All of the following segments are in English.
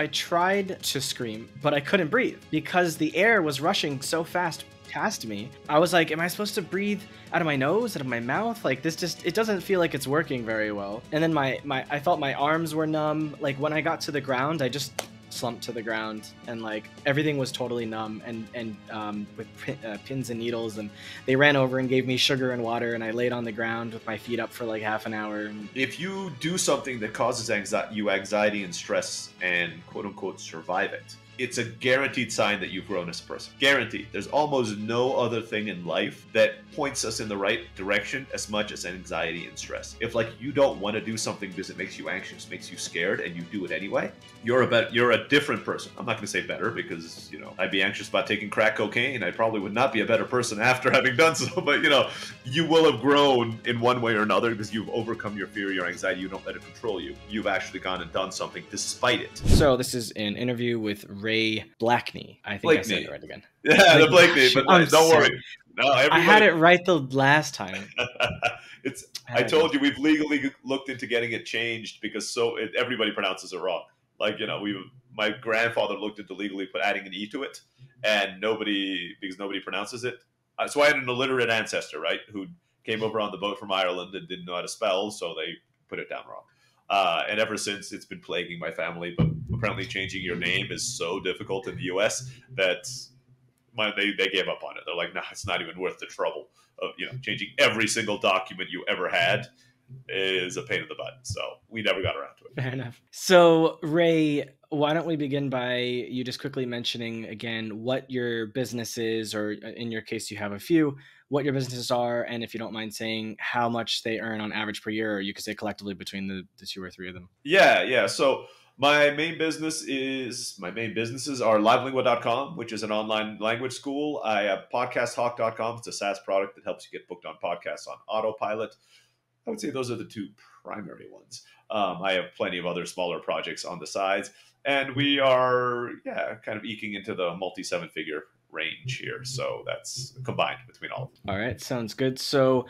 I tried to scream, but I couldn't breathe because the air was rushing so fast past me. I was like, am I supposed to breathe out of my nose, out of my mouth? Like, this just, it doesn't feel like it's working very well. And then I felt my arms were numb. Like, when I got to the ground, I just slumped to the ground, and like everything was totally numb, and with pins and needles, and they ran over and gave me sugar and water, and I laid on the ground with my feet up for like half an hour. And if you do something that causes anxiety and stress and quote unquote survive it, it's a guaranteed sign that you've grown as a person. Guaranteed. There's almost no other thing in life that points us in the right direction as much as anxiety and stress. If like you don't want to do something because it makes you anxious, makes you scared, and you do it anyway, you're a different person. I'm not going to say better because, you know, I'd be anxious about taking crack cocaine. I probably would not be a better person after having done so, but you know, you will have grown in one way or another because you've overcome your fear, your anxiety. You don't let it control you. You've actually gone and done something despite it. So this is an interview with Ray Blakney. I think I said it right again. Yeah, the Blakney, but don't worry. No, I had it right the last time. It's. I told you we've legally looked into getting it changed because everybody pronounces it wrong. Like, you know, my grandfather looked into legally adding an E to it, and nobody pronounces it. So I had an illiterate ancestor, right, who came over on the boat from Ireland and didn't know how to spell, so they put it down wrong. And ever since, it's been plaguing my family. But apparently, changing your name is so difficult in the U.S. that they gave up on it. They're like, "Nah, it's not even worth the trouble of, you know, changing every single document you ever had is a pain in the butt." So we never got around to it. Fair enough. So Ray, why don't we begin by you just quickly mentioning again what your business is, or in your case, you have a few. What your businesses are, and if you don't mind saying how much they earn on average per year, or you could say collectively between the two or three of them. Yeah. So my main businesses are LiveLingua.com, which is an online language school. I have podcasthawk.com. It's a SaaS product that helps you get booked on podcasts on autopilot. I would say those are the two primary ones. I have plenty of other smaller projects on the sides, and we are kind of eking into the multi-seven-figure range here. So that's combined between all of them. All right. Sounds good. So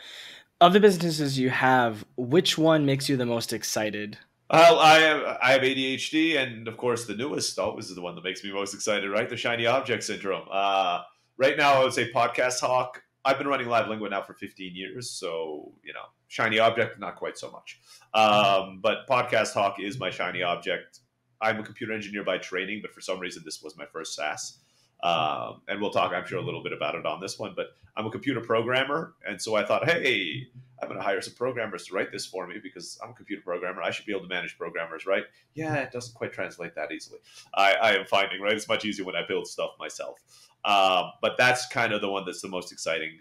of the businesses you have, which one makes you the most excited? I have ADHD. And of course, the newest always is the one that makes me most excited, right? The shiny object syndrome. Right now, I would say Podcast Hawk. I've been running LiveLingua now for 15 years. So, you know, shiny object, not quite so much. But Podcast Hawk is my shiny object. I'm a computer engineer by training, but for some reason, this was my first SaaS. And we'll talk, I'm sure, a little bit about it on this one, but I'm a computer programmer. And so I thought, hey, I'm going to hire some programmers to write this for me because I'm a computer programmer. I should be able to manage programmers, right? Yeah, it doesn't quite translate that easily. I am finding, right? It's much easier when I build stuff myself. But that's kind of the one that's the most exciting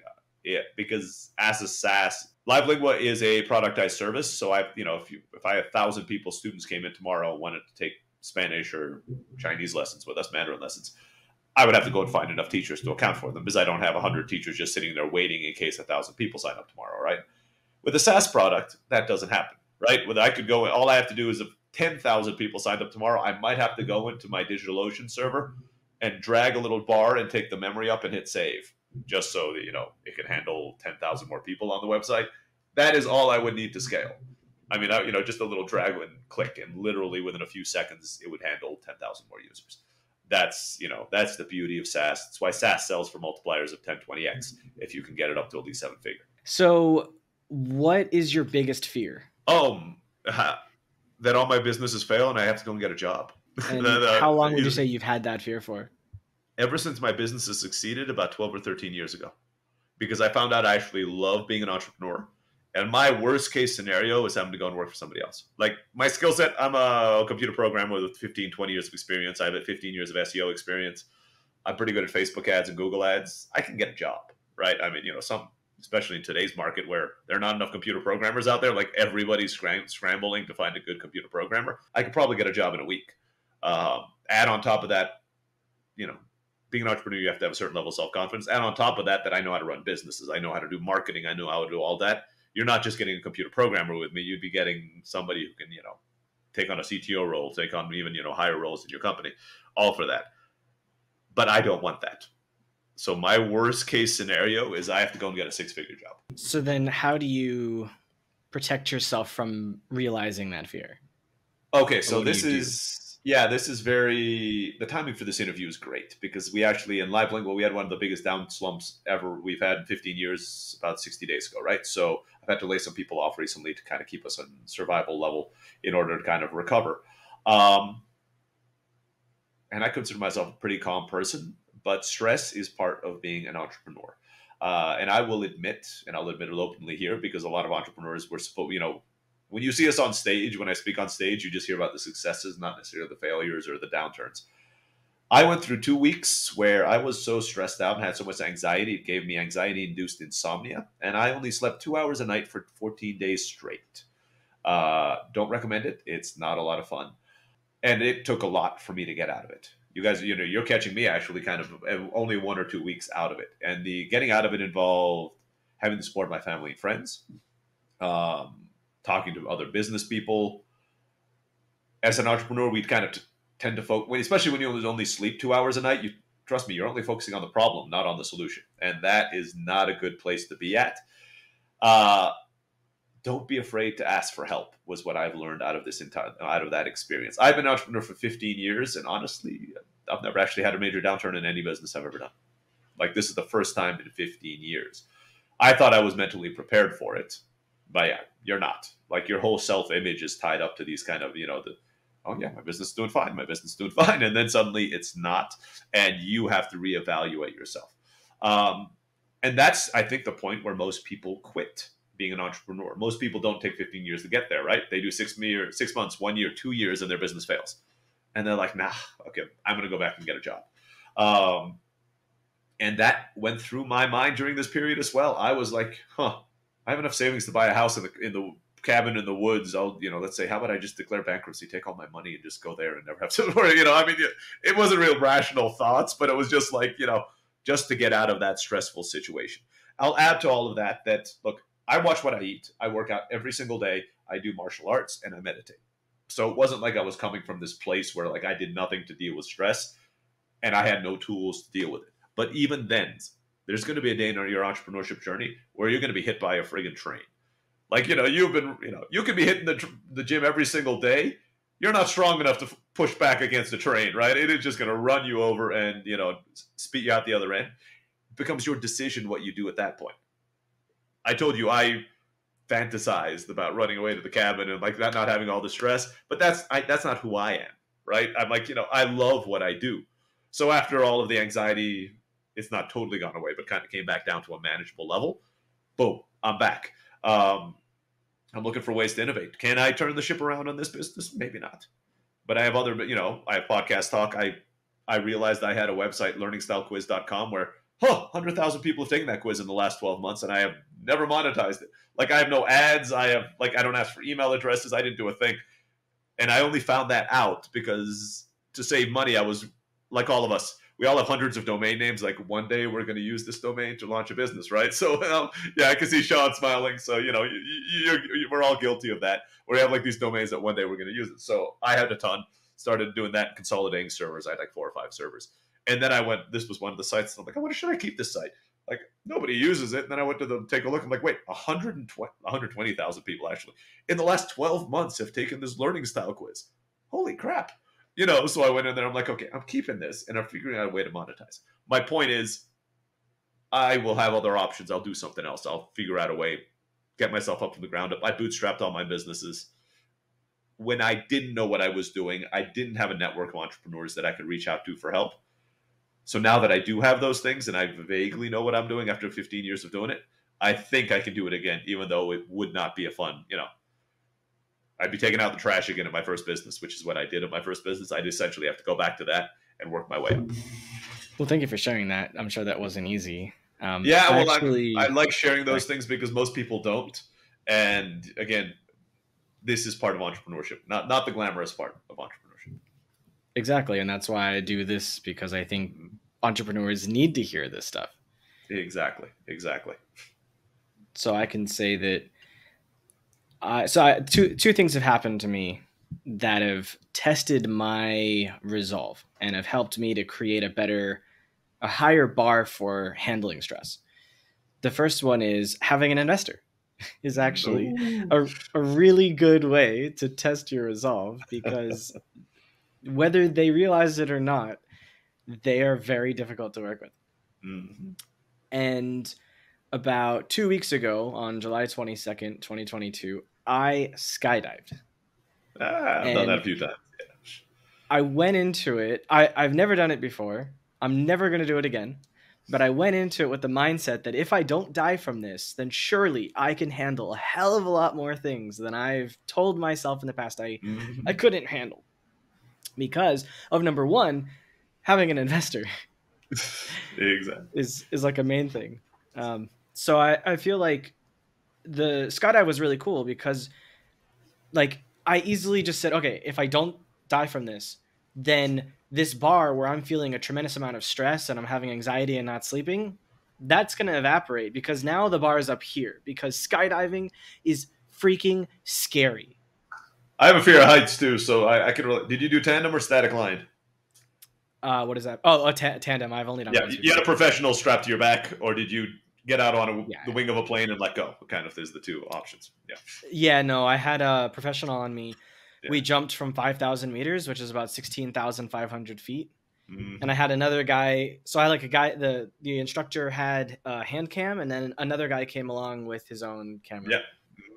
because as a SaaS, LiveLingua is a productized service. So if I have 1,000 people, students came in tomorrow and wanted to take Spanish or Chinese lessons with us, Mandarin lessons, I would have to go and find enough teachers to account for them because I don't have 100 teachers just sitting there waiting in case 1,000 people sign up tomorrow, right? With a SaaS product, that doesn't happen, right? All I have to do is if 10,000 people signed up tomorrow, I might have to go into my DigitalOcean server and drag a little bar and take the memory up and hit save just so that, you know, it can handle 10,000 more people on the website. That is all I would need to scale. I mean, just a little drag and click, and literally within a few seconds, it would handle 10,000 more users. That's the beauty of SaaS. That's why SaaS sells for multipliers of 10, 20x if you can get it up to at least 7 figure. So what is your biggest fear? That all my businesses fail and I have to go and get a job. And how long would you say you've had that fear for? Ever since my businesses succeeded about 12 or 13 years ago, because I found out I actually love being an entrepreneur. And my worst case scenario is having to go and work for somebody else. Like my skill set, I'm a computer programmer with 15, 20 years of experience. I have 15 years of SEO experience. I'm pretty good at Facebook ads and Google ads. I can get a job, right? I mean, you know, especially in today's market where there are not enough computer programmers out there, like everybody's scrambling to find a good computer programmer. I could probably get a job in a week. Add on top of that, you know, being an entrepreneur, you have to have a certain level of self-confidence. Add on top of that I know how to run businesses. I know how to do marketing. I know how to do all that. You're not just getting a computer programmer with me. You'd be getting somebody who can, you know, take on a CTO role, take on even, you know, higher roles in your company, all for that. But I don't want that. So my worst case scenario is I have to go and get a 6-figure job. So then how do you protect yourself from realizing that fear? Okay, so this is yeah, this is very, the timing for this interview is great because we actually, in LiveLingua, we had one of the biggest down slumps ever we've had in 15 years, about 60 days ago, right? So I've had to lay some people off recently to kind of keep us on survival level in order to kind of recover. And I consider myself a pretty calm person, but stress is part of being an entrepreneur. And I will admit, and I'll admit it openly here, because a lot of entrepreneurs were supposed, you know, when you see us on stage, when I speak on stage, you just hear about the successes, not necessarily the failures or the downturns. I went through 2 weeks where I was so stressed out and had so much anxiety. It gave me anxiety-induced insomnia. And I only slept 2 hours a night for 14 days straight. Don't recommend it. It's not a lot of fun. And it took a lot for me to get out of it. You guys, you know, you're catching me actually kind of only 1 or 2 weeks out of it. And the getting out of it involved having the support of my family and friends, talking to other business people. As an entrepreneur, we kind of tend to focus, especially when you only sleep 2 hours a night, you trust me, you're only focusing on the problem, not on the solution. And that is not a good place to be at. Don't be afraid to ask for help was what I've learned out of this entire, out of that experience. I've been an entrepreneur for 15 years, and honestly, I've never actually had a major downturn in any business I've ever done. Like, this is the first time in 15 years. I thought I was mentally prepared for it, but yeah, you're not. Like, your whole self-image is tied up to these kind of, you know, the, oh yeah, my business is doing fine, my business is doing fine, and then suddenly it's not, and you have to reevaluate yourself. And that's, I think, the point where most people quit being an entrepreneur. Most people don't take 15 years to get there, right? They do 6 months, 1 year, 2 years, and their business fails. And they're like, nah, okay, I'm going to go back and get a job. And that went through my mind during this period as well. I was like, huh, I have enough savings to buy a house in the cabin in the woods. I'll, you know, let's say, how about I just declare bankruptcy, take all my money and just go there and never have to worry. You know, I mean, it wasn't real rational thoughts, but it was just like, you know, just to get out of that stressful situation. I'll add to all of that that, look, I watch what I eat. I work out every single day. I do martial arts and I meditate. So it wasn't like I was coming from this place where like I did nothing to deal with stress and I had no tools to deal with it. But even then, there's going to be a day in your entrepreneurship journey where you're going to be hit by a friggin' train. Like, you know, you've been, you know, you could be hitting the gym every single day. You're not strong enough to push back against the train, right? It is just going to run you over and, you know, spit you out the other end. It becomes your decision what you do at that point. I told you I fantasized about running away to the cabin and like that, not having all the stress, but that's not who I am, right? I'm like, you know, I love what I do. So after all of the anxiety, it's not totally gone away, but kind of came back down to a manageable level. Boom, I'm back. I'm looking for ways to innovate. Can I turn the ship around on this business? Maybe not. But I have other, you know, I have podcast talk. I realized I had a website, learningstylequiz.com, where 100,000 people have taken that quiz in the last 12 months, and I have never monetized it. Like, I have no ads. I have, like, I don't ask for email addresses. I didn't do a thing. And I only found that out because to save money, I was, like all of us, we all have hundreds of domain names. Like, one day we're going to use this domain to launch a business, right? So, yeah, I can see Sean smiling. So, you know, we're all guilty of that. We have, like, these domains that one day we're going to use it. So I had a ton, started doing that, consolidating servers. I had, like, 4 or 5 servers. And then I went, this was one of the sites. And I'm like, I wonder, should I keep this site? Like, nobody uses it. And then I went to them, take a look. I'm like, wait, 120,000 people actually in the last 12 months have taken this learning style quiz. Holy crap. You know, so I went in there. I'm like, okay, I'm keeping this and I'm figuring out a way to monetize. My point is I will have other options. I'll do something else. I'll figure out a way, get myself up from the ground up. I bootstrapped all my businesses. When I didn't know what I was doing, I didn't have a network of entrepreneurs that I could reach out to for help. So now that I do have those things and I vaguely know what I'm doing after 15 years of doing it, I think I can do it again, even though it would not be a fun, you know, I'd be taking out the trash again at my first business, which is what I did at my first business. I'd essentially have to go back to that and work my way up. Well, thank you for sharing that. I'm sure that wasn't easy. Yeah, well, I like sharing those things because most people don't. And again, this is part of entrepreneurship, not the glamorous part of entrepreneurship. Exactly. And that's why I do this, because I think entrepreneurs need to hear this stuff. Exactly. Exactly. So I can say that two things have happened to me that have tested my resolve and have helped me to create a higher bar for handling stress. The first one is having an investor is actually a really good way to test your resolve, because whether they realize it or not, they are very difficult to work with. Mm-hmm. And about 2 weeks ago, on July 22nd, 2022, I skydived. I've done that a few times. Yeah. I went into it. I've never done it before. I'm never going to do it again. But I went into it with the mindset that if I don't die from this, then surely I can handle a hell of a lot more things than I've told myself in the past I couldn't handle. Because of, number one, having an investor exactly. is like a main thing. So I feel like the skydive was really cool because like I easily just said, okay, if I don't die from this, then this bar where I'm feeling a tremendous amount of stress and I'm having anxiety and not sleeping, that's going to evaporate because now the bar is up here because skydiving is freaking scary. I have a fear of heights too, so I could relate. Did you do tandem or static line? What is that? Oh, a tandem. I've only done. Yeah, you had a professional strapped to your back, or did you get out on the wing of a plane and let go? Kind of. There's the two options. Yeah. Yeah. No, I had a professional on me. Yeah. We jumped from 5,000 meters, which is about 16,500 feet. Mm-hmm. And I had another guy. So I like a guy. The instructor had a hand cam, and then another guy came along with his own camera. Yeah.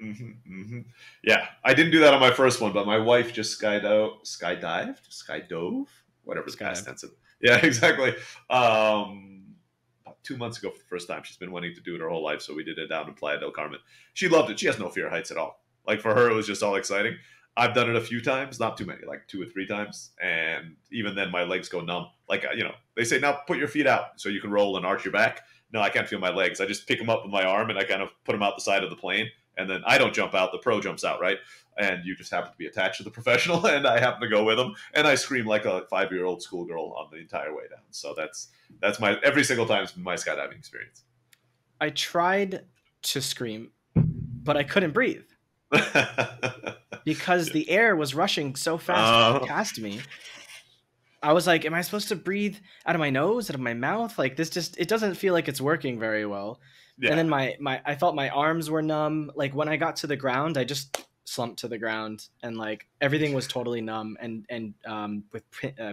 Mm-hmm, mm-hmm. Yeah, I didn't do that on my first one, but my wife just skydove, whatever the past tense is. Yeah, exactly. About 2 months ago for the first time. She's been wanting to do it her whole life, so we did it down in Playa del Carmen. She loved it. She has no fear of heights at all. Like, for her, it was just all exciting. I've done it a few times, not too many, like 2 or 3 times, and even then my legs go numb. Like, you know, they say, now put your feet out so you can roll and arch your back. No, I can't feel my legs. I just pick them up with my arm, and I kind of put them out the side of the plane. And then I don't jump out, the pro jumps out, right? And you just happen to be attached to the professional, and I happen to go with him. And I scream like a 5-year-old schoolgirl on the entire way down. So that's my, every single time it's been my skydiving experience. I tried to scream, but I couldn't breathe because the air was rushing so fast past me. I was like, am I supposed to breathe out of my nose, out of my mouth? Like, this just, it doesn't feel like it's working very well. Yeah. And then I felt my arms were numb. Like, when I got to the ground, I just slumped to the ground, and like everything was totally numb and with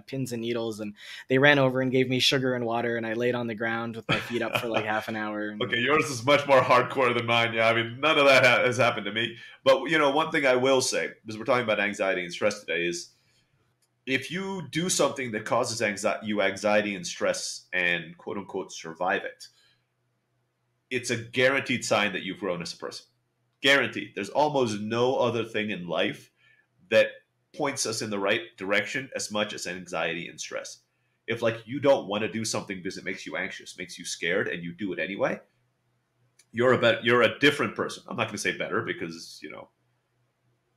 pins and needles, and they ran over and gave me sugar and water, and I laid on the ground with my feet up for like half an hour. Okay, yours is much more hardcore than mine. Yeah, I mean, none of that has happened to me. But, you know, one thing I will say, because we're talking about anxiety and stress today, is if you do something that causes anxiety and stress and quote unquote survive it, it's a guaranteed sign that you've grown as a person. Guaranteed. There's almost no other thing in life that points us in the right direction as much as anxiety and stress. If like you don't want to do something because it makes you anxious, makes you scared, and you do it anyway, you're a different person. I'm not going to say better because, you know,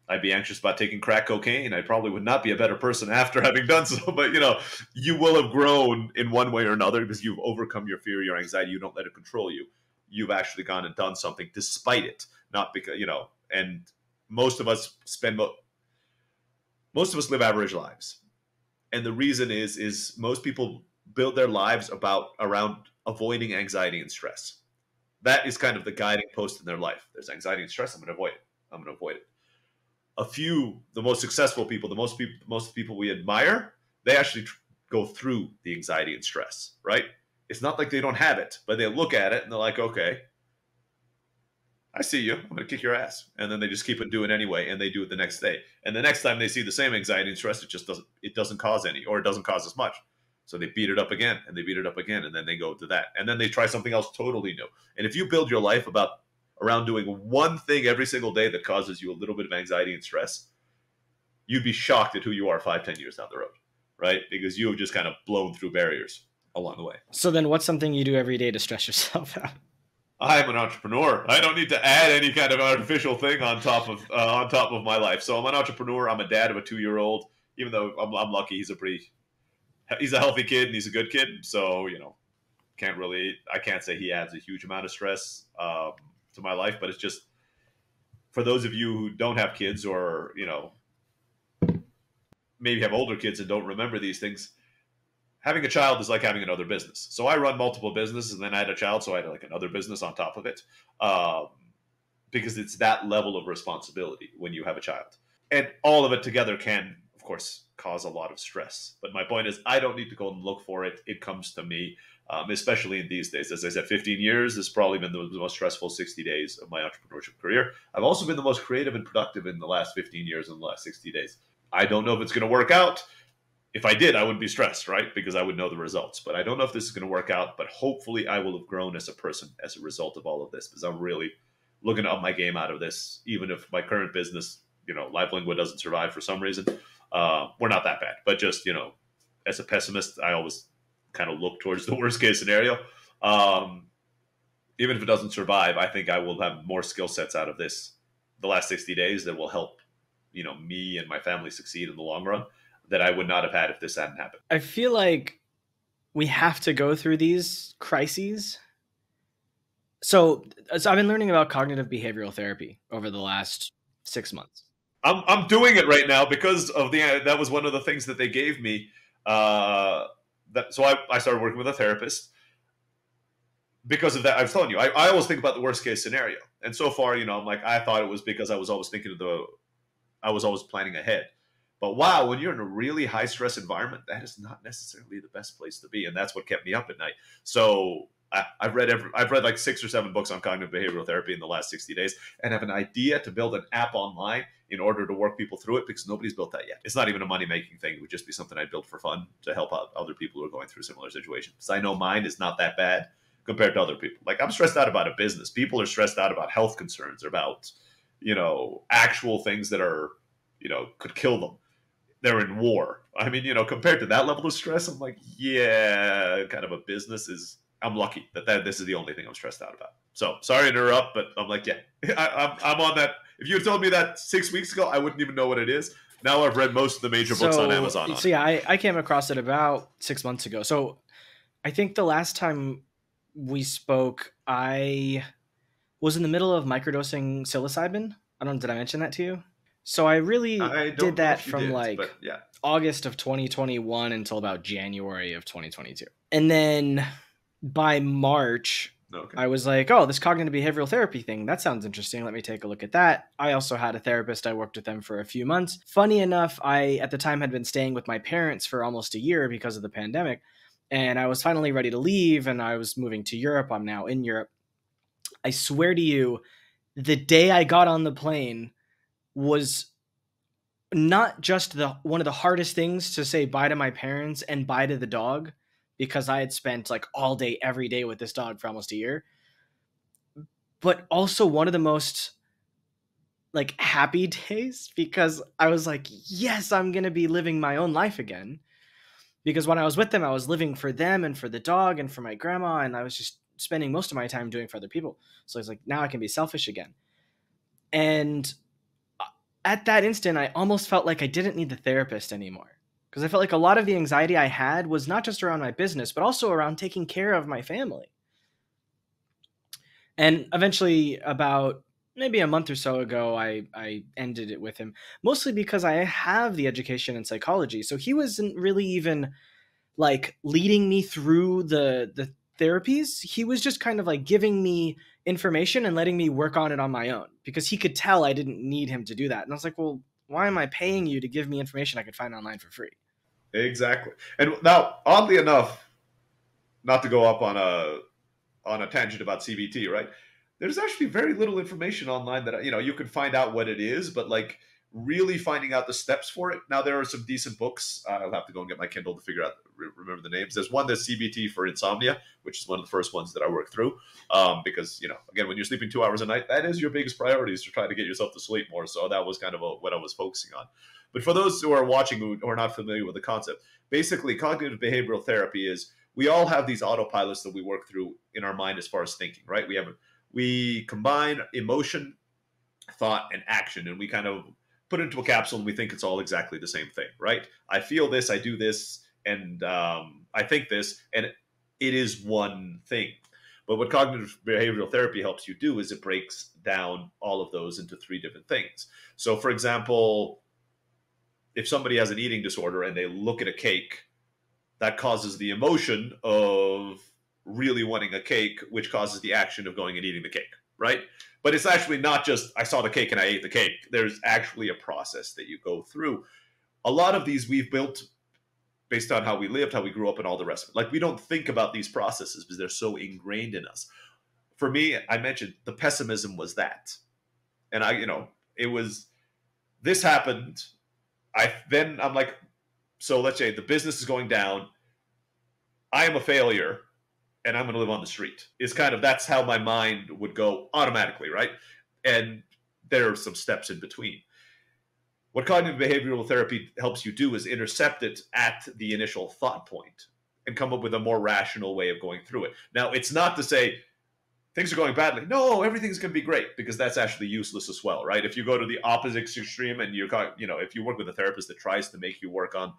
I'd be anxious about taking crack cocaine. I probably would not be a better person after having done so. But, you know, you will have grown in one way or another because you've overcome your fear, your anxiety. You don't let it control you. You've actually gone and done something despite it, not because, you know, and most of us live average lives. And the reason is most people build their lives around avoiding anxiety and stress. That is kind of the guiding post in their life. There's anxiety and stress. I'm going to avoid it. I'm going to avoid it. The most successful people, most people we admire, they actually go through the anxiety and stress, right? It's not like they don't have it, but they look at it and they're like, okay, I see you. I'm going to kick your ass. And then they just keep on doing it anyway, and they do it the next day. And the next time they see the same anxiety and stress, it doesn't cause any, or it doesn't cause as much. So they beat it up again, and they beat it up again, and then they go to that. And then they try something else totally new. And if you build your life around doing one thing every single day that causes you a little bit of anxiety and stress, you'd be shocked at who you are 5-10 years down the road, right? Because you have just kind of blown through barriers along the way. So then what's something you do every day to stress yourself out? I'm an entrepreneur. I don't need to add any kind of artificial thing on top of my life. So I'm an entrepreneur. I'm a dad of a 2-year-old, even though I'm lucky. He's a healthy kid, and he's a good kid. So, you know, I can't say he adds a huge amount of stress to my life, but it's just, for those of you who don't have kids, or, you know, maybe have older kids and don't remember these things, having a child is like having another business. So I run multiple businesses, and then I had a child, so I had like another business on top of it, because it's that level of responsibility when you have a child. And all of it together can, of course, cause a lot of stress. But my point is, I don't need to go and look for it. It comes to me, especially in these days. As I said, 15 years has probably been the most stressful 60 days of my entrepreneurship career. I've also been the most creative and productive in the last 15 years and the last 60 days. I don't know if it's going to work out. If I did, I wouldn't be stressed, right? Because I would know the results. But I don't know if this is going to work out. But hopefully I will have grown as a person as a result of all of this, because I'm really looking to up my game out of this. Even if my current business, you know, LiveLingua doesn't survive for some reason, we're not that bad. But just, you know, as a pessimist, I always kind of look towards the worst case scenario. Even if it doesn't survive, I think I will have more skill sets out of this, the last 60 days, that will help, you know, me and my family succeed in the long run, that I would not have had if this hadn't happened. I feel like we have to go through these crises. So I've been learning about cognitive behavioral therapy over the last 6 months. I'm doing it right now because of that was one of the things that they gave me. So I started working with a therapist. Because of that, I was telling you, I always think about the worst case scenario. And so far, you know, I'm like, I thought it was because I was always thinking of I was always planning ahead. But wow, when you're in a really high stress environment, that is not necessarily the best place to be. And that's what kept me up at night. So I've read like 6 or 7 books on cognitive behavioral therapy in the last 60 days, and have an idea to build an app online in order to work people through it, because nobody's built that yet. It's not even a money-making thing. It would just be something I built for fun to help out other people who are going through similar situations. Because I know mine is not that bad compared to other people. Like, I'm stressed out about a business. People are stressed out about health concerns, or about, you know, actual things that are, you know, could kill them. They're in war. I mean, you know, compared to that level of stress, I'm like, yeah, kind of a business is, I'm lucky that this is the only thing I'm stressed out about. So sorry to interrupt, but I'm like, yeah, I'm on that. If you had told me that 6 weeks ago, I wouldn't even know what it is. Now I've read most of the major books on Amazon. So yeah, I came across it about 6 months ago. So I think the last time we spoke, I was in the middle of microdosing psilocybin. I don't know, did I mention that to you? So I did that from August of 2021 until about January of 2022. And then by March, I was like, oh, this cognitive behavioral therapy thing, that sounds interesting. Let me take a look at that. I also had a therapist. I worked with them for a few months. Funny enough, I, at the time, had been staying with my parents for almost a year because of the pandemic. And I was finally ready to leave, and I was moving to Europe. I'm now in Europe. I swear to you, the day I got on the plane was not just one of the hardest things to say bye to my parents and bye to the dog, because I had spent like all day, every day with this dog for almost a year, but also one of the most like happy days, because I was like, yes, I'm going to be living my own life again. Because when I was with them, I was living for them and for the dog and for my grandma, and I was just spending most of my time doing for other people. So I was like, now I can be selfish again. And at that instant, I almost felt like I didn't need the therapist anymore, because I felt like a lot of the anxiety I had was not just around my business, but also around taking care of my family. And eventually, about maybe a month or so ago, I ended it with him, mostly because I have the education in psychology. So he wasn't really even like leading me through the therapies. He was just kind of like giving me information and letting me work on it on my own, because he could tell I didn't need him to do that. And I was like, well, why am I paying you to give me information I could find online for free? Exactly. And now, oddly enough, not to go up on a tangent about CBT, right? There's actually very little information online that, you know, you can find out what it is, but like really finding out the steps for it. Now, there are some decent books. I'll have to go and get my Kindle to figure out, remember the names. There's one that's CBT for insomnia, which is one of the first ones that I worked through. Because, you know, again, when you're sleeping 2 hours a night, that is your biggest priority, is to try to get yourself to sleep more. So that was kind of what I was focusing on. But for those who are watching who are not familiar with the concept, basically cognitive behavioral therapy is, we all have these autopilots that we work through in our mind as far as thinking, right? We combine emotion, thought, and action, and we kind of put into a capsule, and we think it's all exactly the same thing, right? I feel this, I do this, and I think this, and it is one thing. But what cognitive behavioral therapy helps you do is it breaks down all of those into 3 different things. So for example, if somebody has an eating disorder and they look at a cake, that causes the emotion of really wanting a cake, which causes the action of going and eating the cake, right? But it's actually not just, I saw the cake and I ate the cake. There's actually a process that you go through. a lot of these we've built based on how we lived, how we grew up, and all the rest of it. Like, we don't think about these processes because they're so ingrained in us. For me, I mentioned the pessimism was that. And I, you know, it was, this happened. Then I'm like, so let's say the business is going down. I am a failure and I'm going to live on the street. It's kind of, that's how my mind would go automatically, right? And there are some steps in between. What cognitive behavioral therapy helps you do is intercept it at the initial thought point and come up with a more rational way of going through it. Now, it's not to say things are going badly. No, everything's going to be great, because that's actually useless as well, right? If you go to the opposite extreme and you're, you know, if you work with a therapist that tries to make you work on,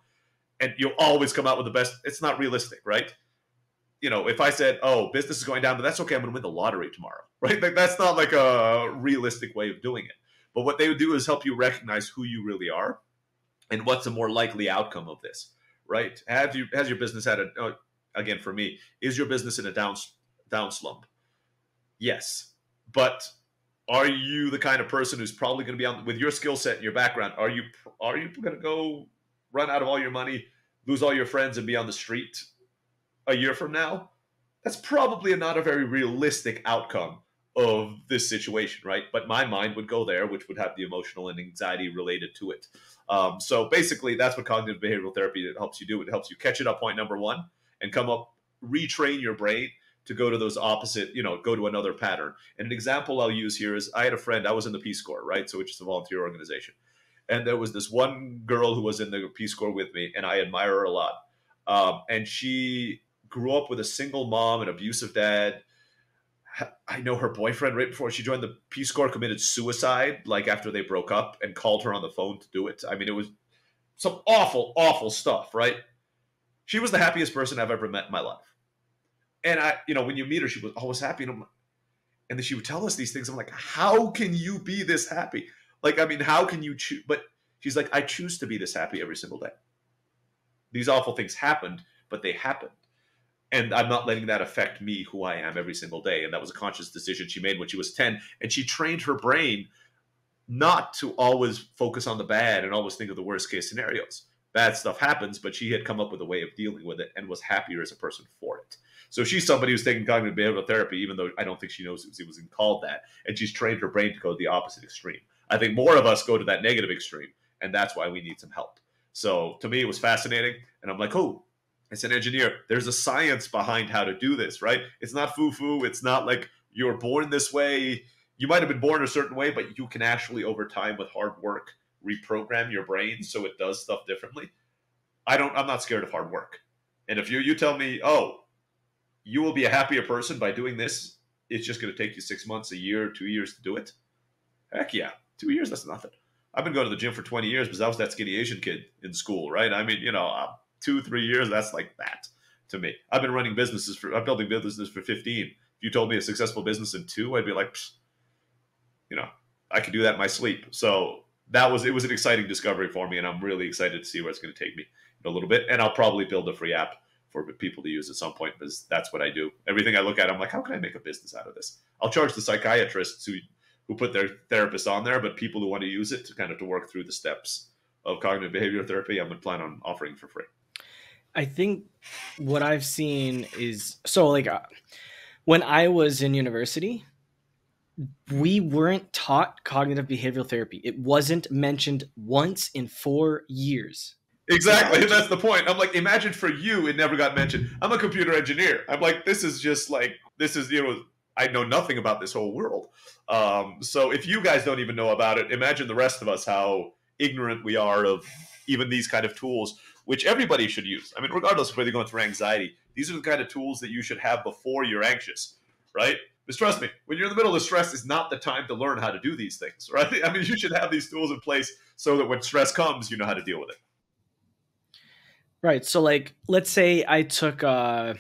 and you'll always come out with the best, it's not realistic, right? You know, if I said, oh, business is going down, but that's okay, I'm going to win the lottery tomorrow, right? Like, that's not like a realistic way of doing it. But what they would do is help you recognize who you really are and what's a more likely outcome of this, right? Has your business had a, again, for me, is your business in a down slump? Yes. But are you the kind of person who's probably going to be on, with your skill set and your background, are you going to go run out of all your money, lose all your friends, and be on the street a year from now? That's probably not a very realistic outcome of this situation, right? But my mind would go there, which would have the emotional and anxiety related to it. So basically, that's what cognitive behavioral therapy helps you do. It helps you catch it up, point number one, and come up, retrain your brain to go to those opposite, you know, go to another pattern. And an example I'll use here is, I had a friend, I was in the Peace Corps, right? So, which is a volunteer organization. And there was this one girl who was in the Peace Corps with me, and I admire her a lot. And she grew up with a single mom and abusive dad. I know her boyfriend, right before she joined the Peace Corps, committed suicide, like after they broke up, and called her on the phone to do it. I mean, it was some awful, awful stuff, right? She was the happiest person I've ever met in my life. And I, you know, when you meet her, she was always happy. And I'm like, and then she would tell us these things. I'm like, how can you be this happy? Like, I mean, how can you choose? But she's like, I choose to be this happy every single day. These awful things happened, but they happened. And I'm not letting that affect me, who I am, every single day. And that was a conscious decision she made when she was 10. And she trained her brain not to always focus on the bad and always think of the worst case scenarios. Bad stuff happens, but she had come up with a way of dealing with it and was happier as a person for it. So she's somebody who's taking cognitive behavioral therapy, even though I don't think she knows it was called that. And she's trained her brain to go to the opposite extreme. I think more of us go to that negative extreme, and that's why we need some help. So to me, it was fascinating. And I'm like, oh, as an engineer, there's a science behind how to do this, right? It's not foo-foo. It's not like you're born this way. You might have been born a certain way, but you can actually, over time, with hard work, reprogram your brain so it does stuff differently. I'm not scared of hard work. And if you tell me, oh, you will be a happier person by doing this, it's just going to take you 6 months, a year, 2 years to do it. Heck yeah. 2 years, that's nothing. I've been going to the gym for 20 years because I was that skinny Asian kid in school, right? I mean, you know, 2-3 years, that's like that to me. I've been running businesses I'm building businesses for 15. If you told me a successful business in 2, I'd be like, you know, I could do that in my sleep. So it was an exciting discovery for me, and I'm really excited to see where it's going to take me in a little bit. And I'll probably build a free app for people to use at some point, because that's what I do. Everything I look at, I'm like, how can I make a business out of this? I'll charge the psychiatrists who put their therapists on there, but people who want to use it to work through the steps of cognitive behavioral therapy, I'm going to plan on offering for free. I think what I've seen is, so like when I was in university, we weren't taught cognitive behavioral therapy. It wasn't mentioned once in 4 years. Exactly. And that's the point. I'm like, imagine for you, it never got mentioned. I'm a computer engineer. I'm like, this is, you know, I know nothing about this whole world. So if you guys don't even know about it, imagine the rest of us, how ignorant we are of even these kind of tools, which everybody should use. I mean, regardless of whether you're going through anxiety, these are the kind of tools that you should have before you're anxious, right? Because trust me, when you're in the middle of stress, it's not the time to learn how to do these things, right? I mean, you should have these tools in place so that when stress comes, you know how to deal with it. Right. So like, let's say I took cognitive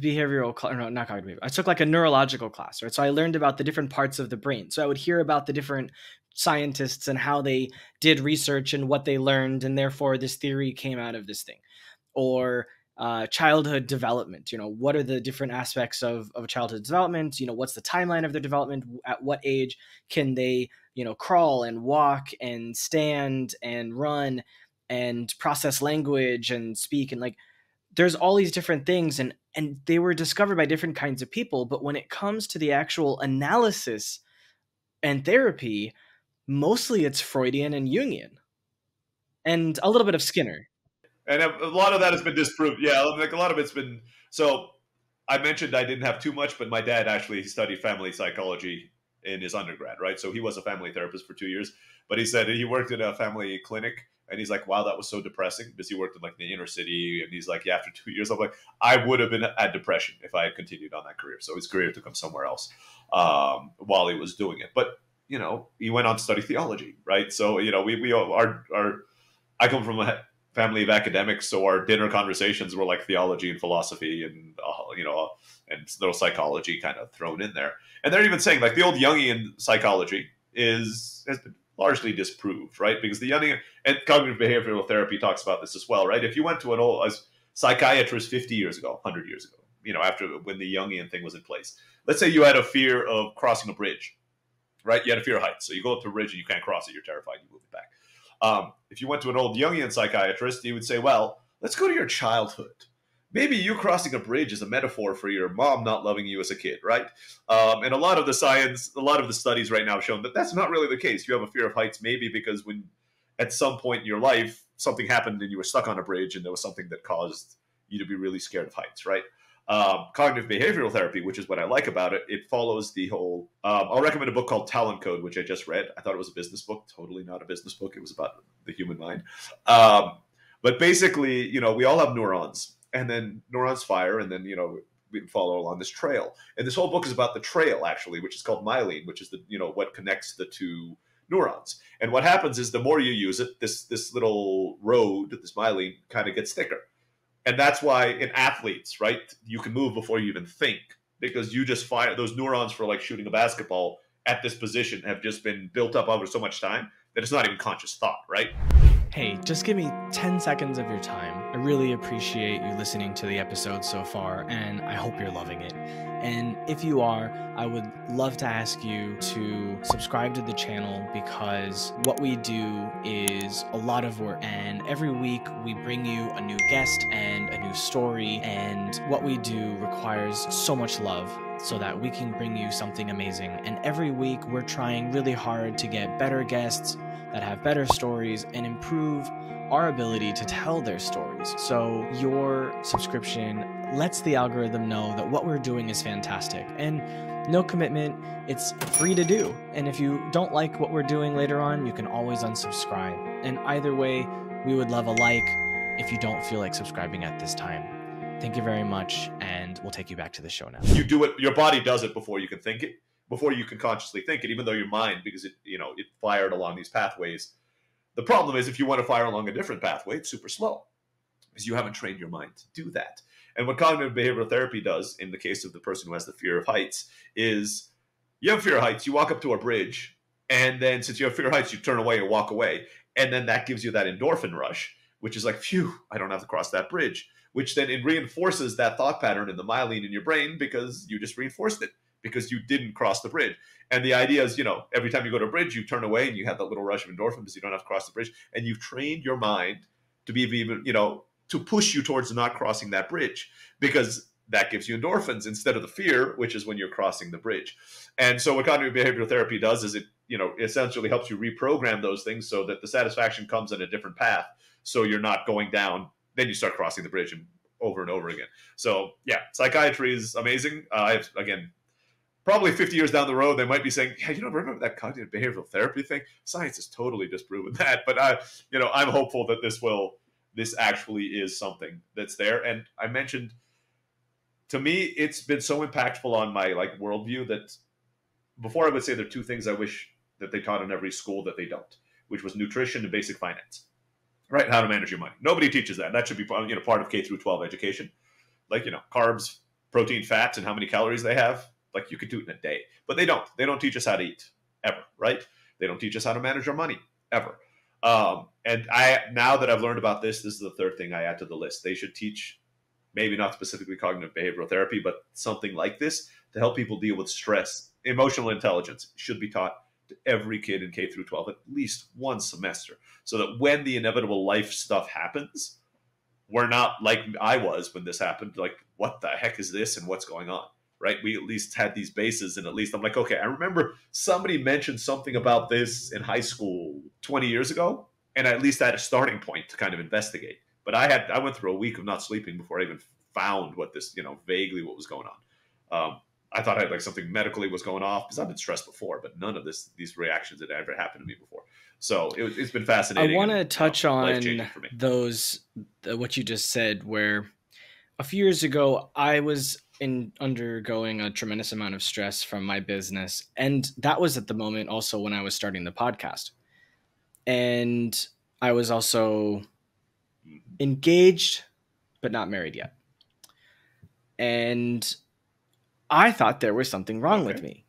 behavioral class, or no, not cognitive, I took like a neurological class, right? So I learned about the different parts of the brain. So I would hear about the different scientists and how they did research and what they learned, and therefore this theory came out of this thing. Or childhood development, you know, what are the different aspects of childhood development? You know, what's the timeline of their development? At what age can they you know, crawl and walk and stand and run and process language and speak. And like, there's all these different things, and they were discovered by different kinds of people. But when it comes to the actual analysis and therapy, mostly it's Freudian and Jungian and a little bit of Skinner. And a lot of that has been disproved. Yeah, like a lot of it's been. So I mentioned I didn't have too much, but my dad actually studied family psychology in his undergrad, right? So he was a family therapist for 2 years, but he said he worked at a family clinic. And he's like, wow, that was so depressing, because he worked in like the inner city. And he's like, yeah, after 2 years, I'm like, I would have been at depression if I had continued on that career. So his career took him somewhere else while he was doing it. But, you know, he went on to study theology, right? So, you know, I come from a family of academics. So our dinner conversations were like theology and philosophy and, you know, and little psychology kind of thrown in there. And they're even saying like the old Jungian psychology has been largely disproved, right? Because the Jungian, and cognitive behavioral therapy talks about this as well, right? If you went to a psychiatrist 50 years ago, 100 years ago, you know, after when the Jungian thing was in place, let's say you had a fear of crossing a bridge, right? You had a fear of heights. So you go up to a bridge and you can't cross it. You're terrified. You move it back. If you went to an old Jungian psychiatrist, he would say, well, let's go to your childhood. Maybe you crossing a bridge is a metaphor for your mom not loving you as a kid, right? And a lot of the science, a lot of the studies right now have shown that that's not really the case. You have a fear of heights maybe because when at some point in your life, something happened and you were stuck on a bridge and there was something that caused you to be really scared of heights, right? Cognitive behavioral therapy, which is what I like about it, it follows the whole, I'll recommend a book called Talent Code, which I just read. I thought it was a business book, totally not a business book. It was about the human mind. But basically, you know, we all have neurons. And then neurons fire, and then, you know, we follow along this trail. And this whole book is about the trail, actually, which is called myelin, which is the, you know, what connects the two neurons. And what happens is the more you use it, this little road, this myelin, kind of gets thicker. And that's why in athletes, right, you can move before you even think, because you just fire those neurons for like shooting a basketball at this position have just been built up over so much time that it's not even conscious thought, right? Hey, just give me 10 seconds of your time. I really appreciate you listening to the episode so far, and I hope you're loving it. And if you are, I would love to ask you to subscribe to the channel, because what we do is a lot of work, and every week we bring you a new guest and a new story, and what we do requires so much love, so that we can bring you something amazing. And every week we're trying really hard to get better guests that have better stories and improve our ability to tell their stories. So your subscription lets the algorithm know that what we're doing is fantastic, and no commitment, it's free to do. And if you don't like what we're doing later on, you can always unsubscribe. And either way, we would love a like if you don't feel like subscribing at this time. Thank you very much, and we'll take you back to the show now. You do it, your body does it before you can think it, before you can consciously think it, even though your mind, because it, you know, it fired along these pathways. The problem is if you want to fire along a different pathway, it's super slow, because you haven't trained your mind to do that. And what cognitive behavioral therapy does in the case of the person who has the fear of heights is, you have fear of heights, you walk up to a bridge, and then since you have fear of heights, you turn away and walk away. And then that gives you that endorphin rush, which is like, phew, I don't have to cross that bridge, which then it reinforces that thought pattern in the myelin in your brain, because you just reinforced it because you didn't cross the bridge. And the idea is, you know, every time you go to a bridge, you turn away and you have that little rush of endorphin because you don't have to cross the bridge. And you've trained your mind to be even, you know, to push you towards not crossing that bridge, because that gives you endorphins instead of the fear, which is when you're crossing the bridge. And so what cognitive behavioral therapy does is it, you know, essentially helps you reprogram those things so that the satisfaction comes in a different path. So you're not going down. Then you start crossing the bridge and over again. So yeah, psychiatry is amazing. Again, probably 50 years down the road, they might be saying, yeah, you know, remember that cognitive behavioral therapy thing? Science has totally disproven that. But you know, I'm hopeful that this actually is something that's there. And I mentioned, to me, it's been so impactful on my like worldview that before I would say there are two things I wish that they taught in every school that they don't, which was nutrition and basic finance. Right, how to manage your money. Nobody teaches that. That should be, you know, part of K through 12 education. Like, you know, carbs, protein, fats, and how many calories they have. Like, you could do it in a day. But they don't. They don't teach us how to eat, ever, right? They don't teach us how to manage our money, ever. And now that I've learned about this, this is the third thing I add to the list. They should teach, maybe not specifically cognitive behavioral therapy, but something like this to help people deal with stress. Emotional intelligence should be taught to every kid in K through 12 at least one semester, so that when the inevitable life stuff happens, we're not like I was when this happened, like, what the heck is this and what's going on, right? We at least had these bases, and at least I'm like, okay, I remember somebody mentioned something about this in high school 20 years ago, and I at least had a starting point to kind of investigate. But I went through a week of not sleeping before I even found what this, you know, vaguely what was going on. I thought I had like something medically was going off because I've been stressed before, but none of these reactions had ever happened to me before. So it's been fascinating. I want to touch on those, what you just said, where a few years ago I was undergoing a tremendous amount of stress from my business. And that was at the moment also when I was starting the podcast. And I was also engaged, but not married yet. And I thought there was something wrong with me.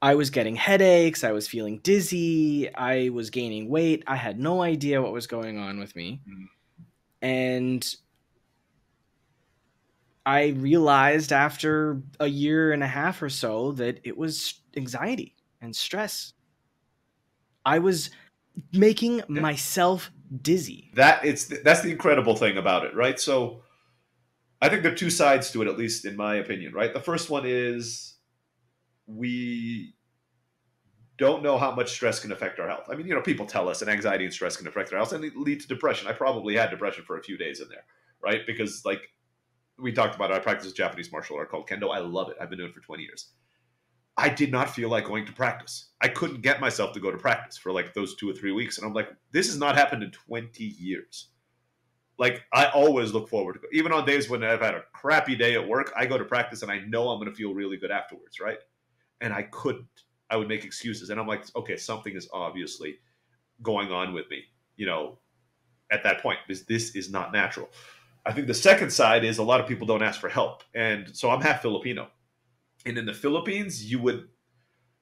I was getting headaches. I was feeling dizzy. I was gaining weight. I had no idea what was going on with me. Mm-hmm. And I realized after a year and a half or so that it was anxiety and stress. I was making myself dizzy. That's the incredible thing about it, right? So I think there are two sides to it, at least in my opinion, right? The first one is we don't know how much stress can affect our health. I mean, you know, people tell us that anxiety and stress can affect their health and lead to depression. I probably had depression for a few days in there, right? Because, like we talked about, I practice a Japanese martial art called Kendo. I love it. I've been doing it for 20 years. I did not feel like going to practice. I couldn't get myself to go to practice for like those 2 or 3 weeks. And I'm like, this has not happened in 20 years. Like, I always look forward to it. Even on days when I've had a crappy day at work, I go to practice and I know I'm going to feel really good afterwards, right? And I couldn't. I would make excuses. And I'm like, okay, something is obviously going on with me, you know, at that point, because this is not natural. I think the second side is a lot of people don't ask for help. And so I'm half Filipino. And in the Philippines, you would,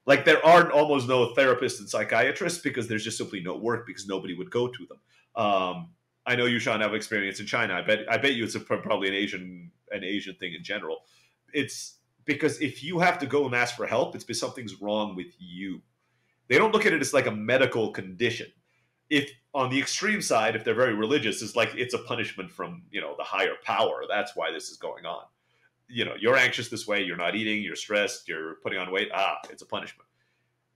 like, there are almost no therapists and psychiatrists because there's just simply no work because nobody would go to them. I know you, Sean, have experience in China. I bet you it's probably an Asian thing in general. It's because if you have to go and ask for help, it's because something's wrong with you. They don't look at it as like a medical condition. If on the extreme side, if they're very religious, it's like it's a punishment from, you know, the higher power. That's why this is going on. You know, you're anxious this way. You're not eating. You're stressed. You're putting on weight. Ah, it's a punishment.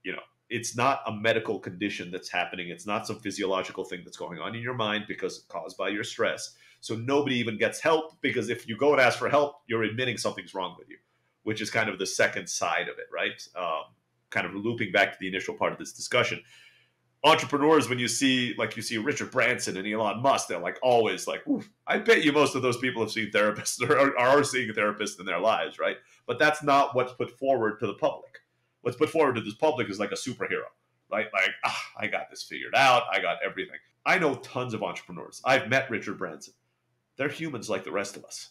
You know, it's not a medical condition that's happening. It's not some physiological thing that's going on in your mind because it's caused by your stress. So nobody even gets help because if you go and ask for help, you're admitting something's wrong with you, which is kind of the second side of it, right? Kind of looping back to the initial part of this discussion. Entrepreneurs, when you see Richard Branson and Elon Musk, they're like always like, oof. I bet you most of those people have seen therapists or are seeing therapists in their lives, right? But that's not what's put forward to the public. What's put forward to this public is like a superhero, right? Like, ah, I got this figured out. I got everything. I know tons of entrepreneurs. I've met Richard Branson. They're humans like the rest of us,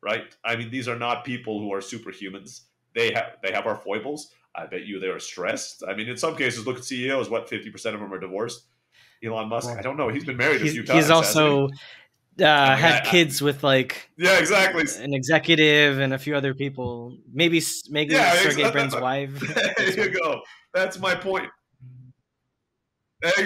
right? I mean, these are not people who are superhumans. They have our foibles. I bet you they are stressed. I mean, in some cases, look at CEOs. What, 50% of them are divorced? Elon Musk, well, I don't know. He's been married a few times. He's also had kids with like an executive and a few other people. Maybe Sergey Brin's wife. There you go. That's my point. That's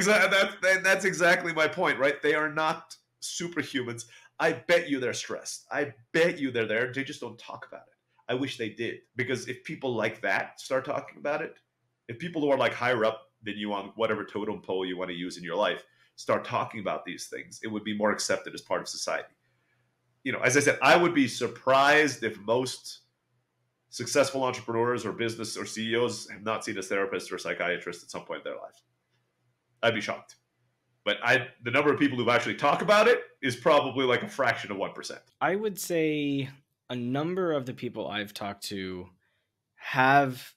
exactly my point, right? They are not superhumans. I bet you they're stressed. I bet you they're there. They just don't talk about it. I wish they did, because if people like that start talking about it, if people who are like higher up than you on whatever totem pole you want to use in your life start talking about these things, it would be more accepted as part of society. You know, as I said, I would be surprised if most successful entrepreneurs or business or CEOs have not seen a therapist or psychiatrist at some point in their life. I'd be shocked. But the number of people who actually talk about it is probably like a fraction of 1%. I would say a number of the people I've talked to have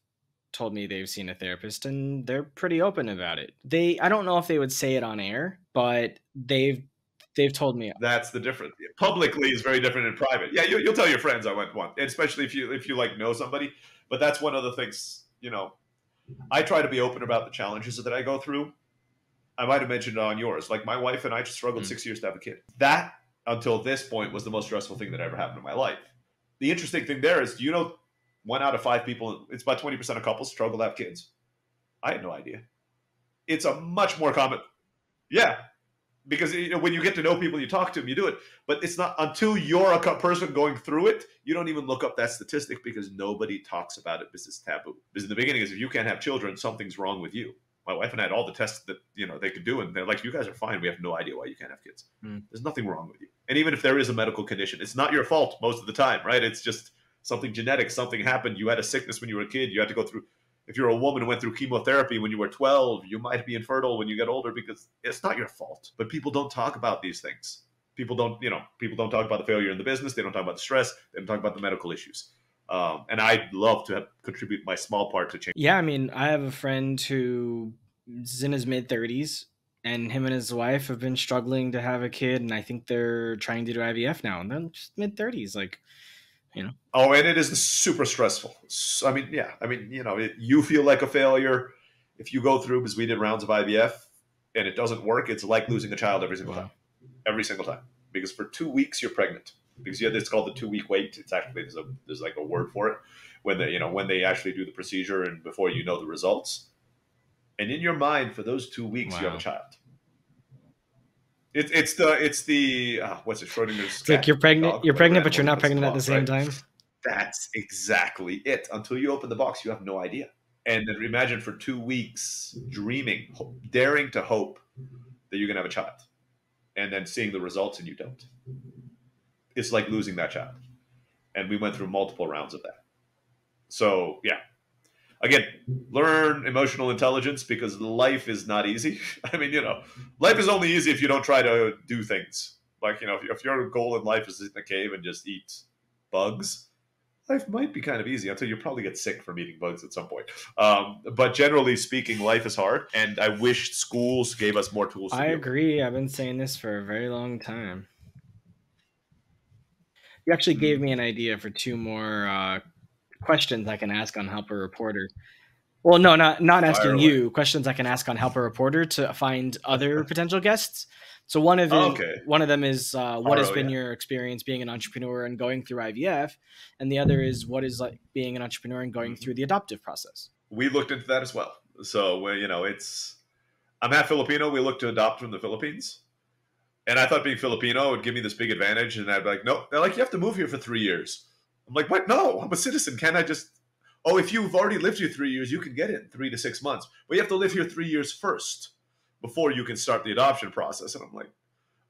told me they've seen a therapist and they're pretty open about it. I don't know if they would say it on air, but they've told me. That's the difference. Publicly is very different in private. Yeah. You'll tell your friends I went one, especially if you like know somebody, but that's one of the things, you know, I try to be open about the challenges that I go through. I might've mentioned it on yours. Like my wife and I struggled 6 years to have a kid. That until this point was the most stressful thing that ever happened in my life. The interesting thing there is, you know, 1 out of 5 people, it's about 20% of couples struggle to have kids. I had no idea. It's a much more common, yeah, because you know, when you get to know people, you talk to them, you do it. But it's not until you're a person going through it, you don't even look up that statistic because nobody talks about it because it's taboo. Because in the beginning is if you can't have children, something's wrong with you. My wife and I had all the tests that you know they could do, and they're like, "You guys are fine. We have no idea why you can't have kids. There's nothing wrong with you. And even if there is a medical condition, it's not your fault most of the time, right? It's just something genetic. Something happened. You had a sickness when you were a kid. You had to go through. If you're a woman who went through chemotherapy when you were 12, you might be infertile when you get older because it's not your fault. But people don't talk about these things. People don't, you know, people don't talk about the failure in the business. They don't talk about the stress. They don't talk about the medical issues. And I'd love to contribute my small part to change. Yeah, I mean, I have a friend who's in his mid-30s, and him and his wife have been struggling to have a kid, and I think they're trying to do IVF now, and they're just mid-30s, like, you know. Oh, and it is super stressful. So, I mean, yeah, I mean, you know, you feel like a failure if you go through, because we did rounds of IVF, and it doesn't work. It's like losing a child every single time, every single time, because for 2 weeks you're pregnant. Because yeah, it's called the 2 week wait. It's actually there's like a word for it when they when they actually do the procedure and before you know the results. And in your mind for those 2 weeks you have a child. It's the what's it, Schrodinger's cat. Like you're pregnant but you're not pregnant at the same time. That's exactly it. Until you open the box, you have no idea. And then imagine for 2 weeks dreaming, daring to hope that you're gonna have a child, and then seeing the results and you don't. It's like losing that child. And we went through multiple rounds of that. So yeah, again, learn emotional intelligence because life is not easy. I mean, you know, life is only easy if you don't try to do things. Like, you know, if your goal in life is to sit in a cave and just eat bugs, life might be kind of easy until you probably get sick from eating bugs at some point. But generally speaking, life is hard. And I wish schools gave us more tools. I agree. I've been saying this for a very long time. You actually gave me an idea for two more questions I can ask on Help a Reporter. Well, no, not asking you questions I can ask on Help a Reporter to find other potential guests. So one of them is what has been your experience being an entrepreneur and going through IVF, and the other is what is like being an entrepreneur and going through the adoptive process. We looked into that as well. So you know, I'm half Filipino. We looked to adopt from the Philippines. And I thought being Filipino would give me this big advantage. And I'd be like, nope. They're like, you have to move here for 3 years. I'm like, what? No, I'm a citizen. Can't I just, oh, if you've already lived here 3 years, you can get it in 3 to 6 months. But you have to live here 3 years first before you can start the adoption process. And I'm like,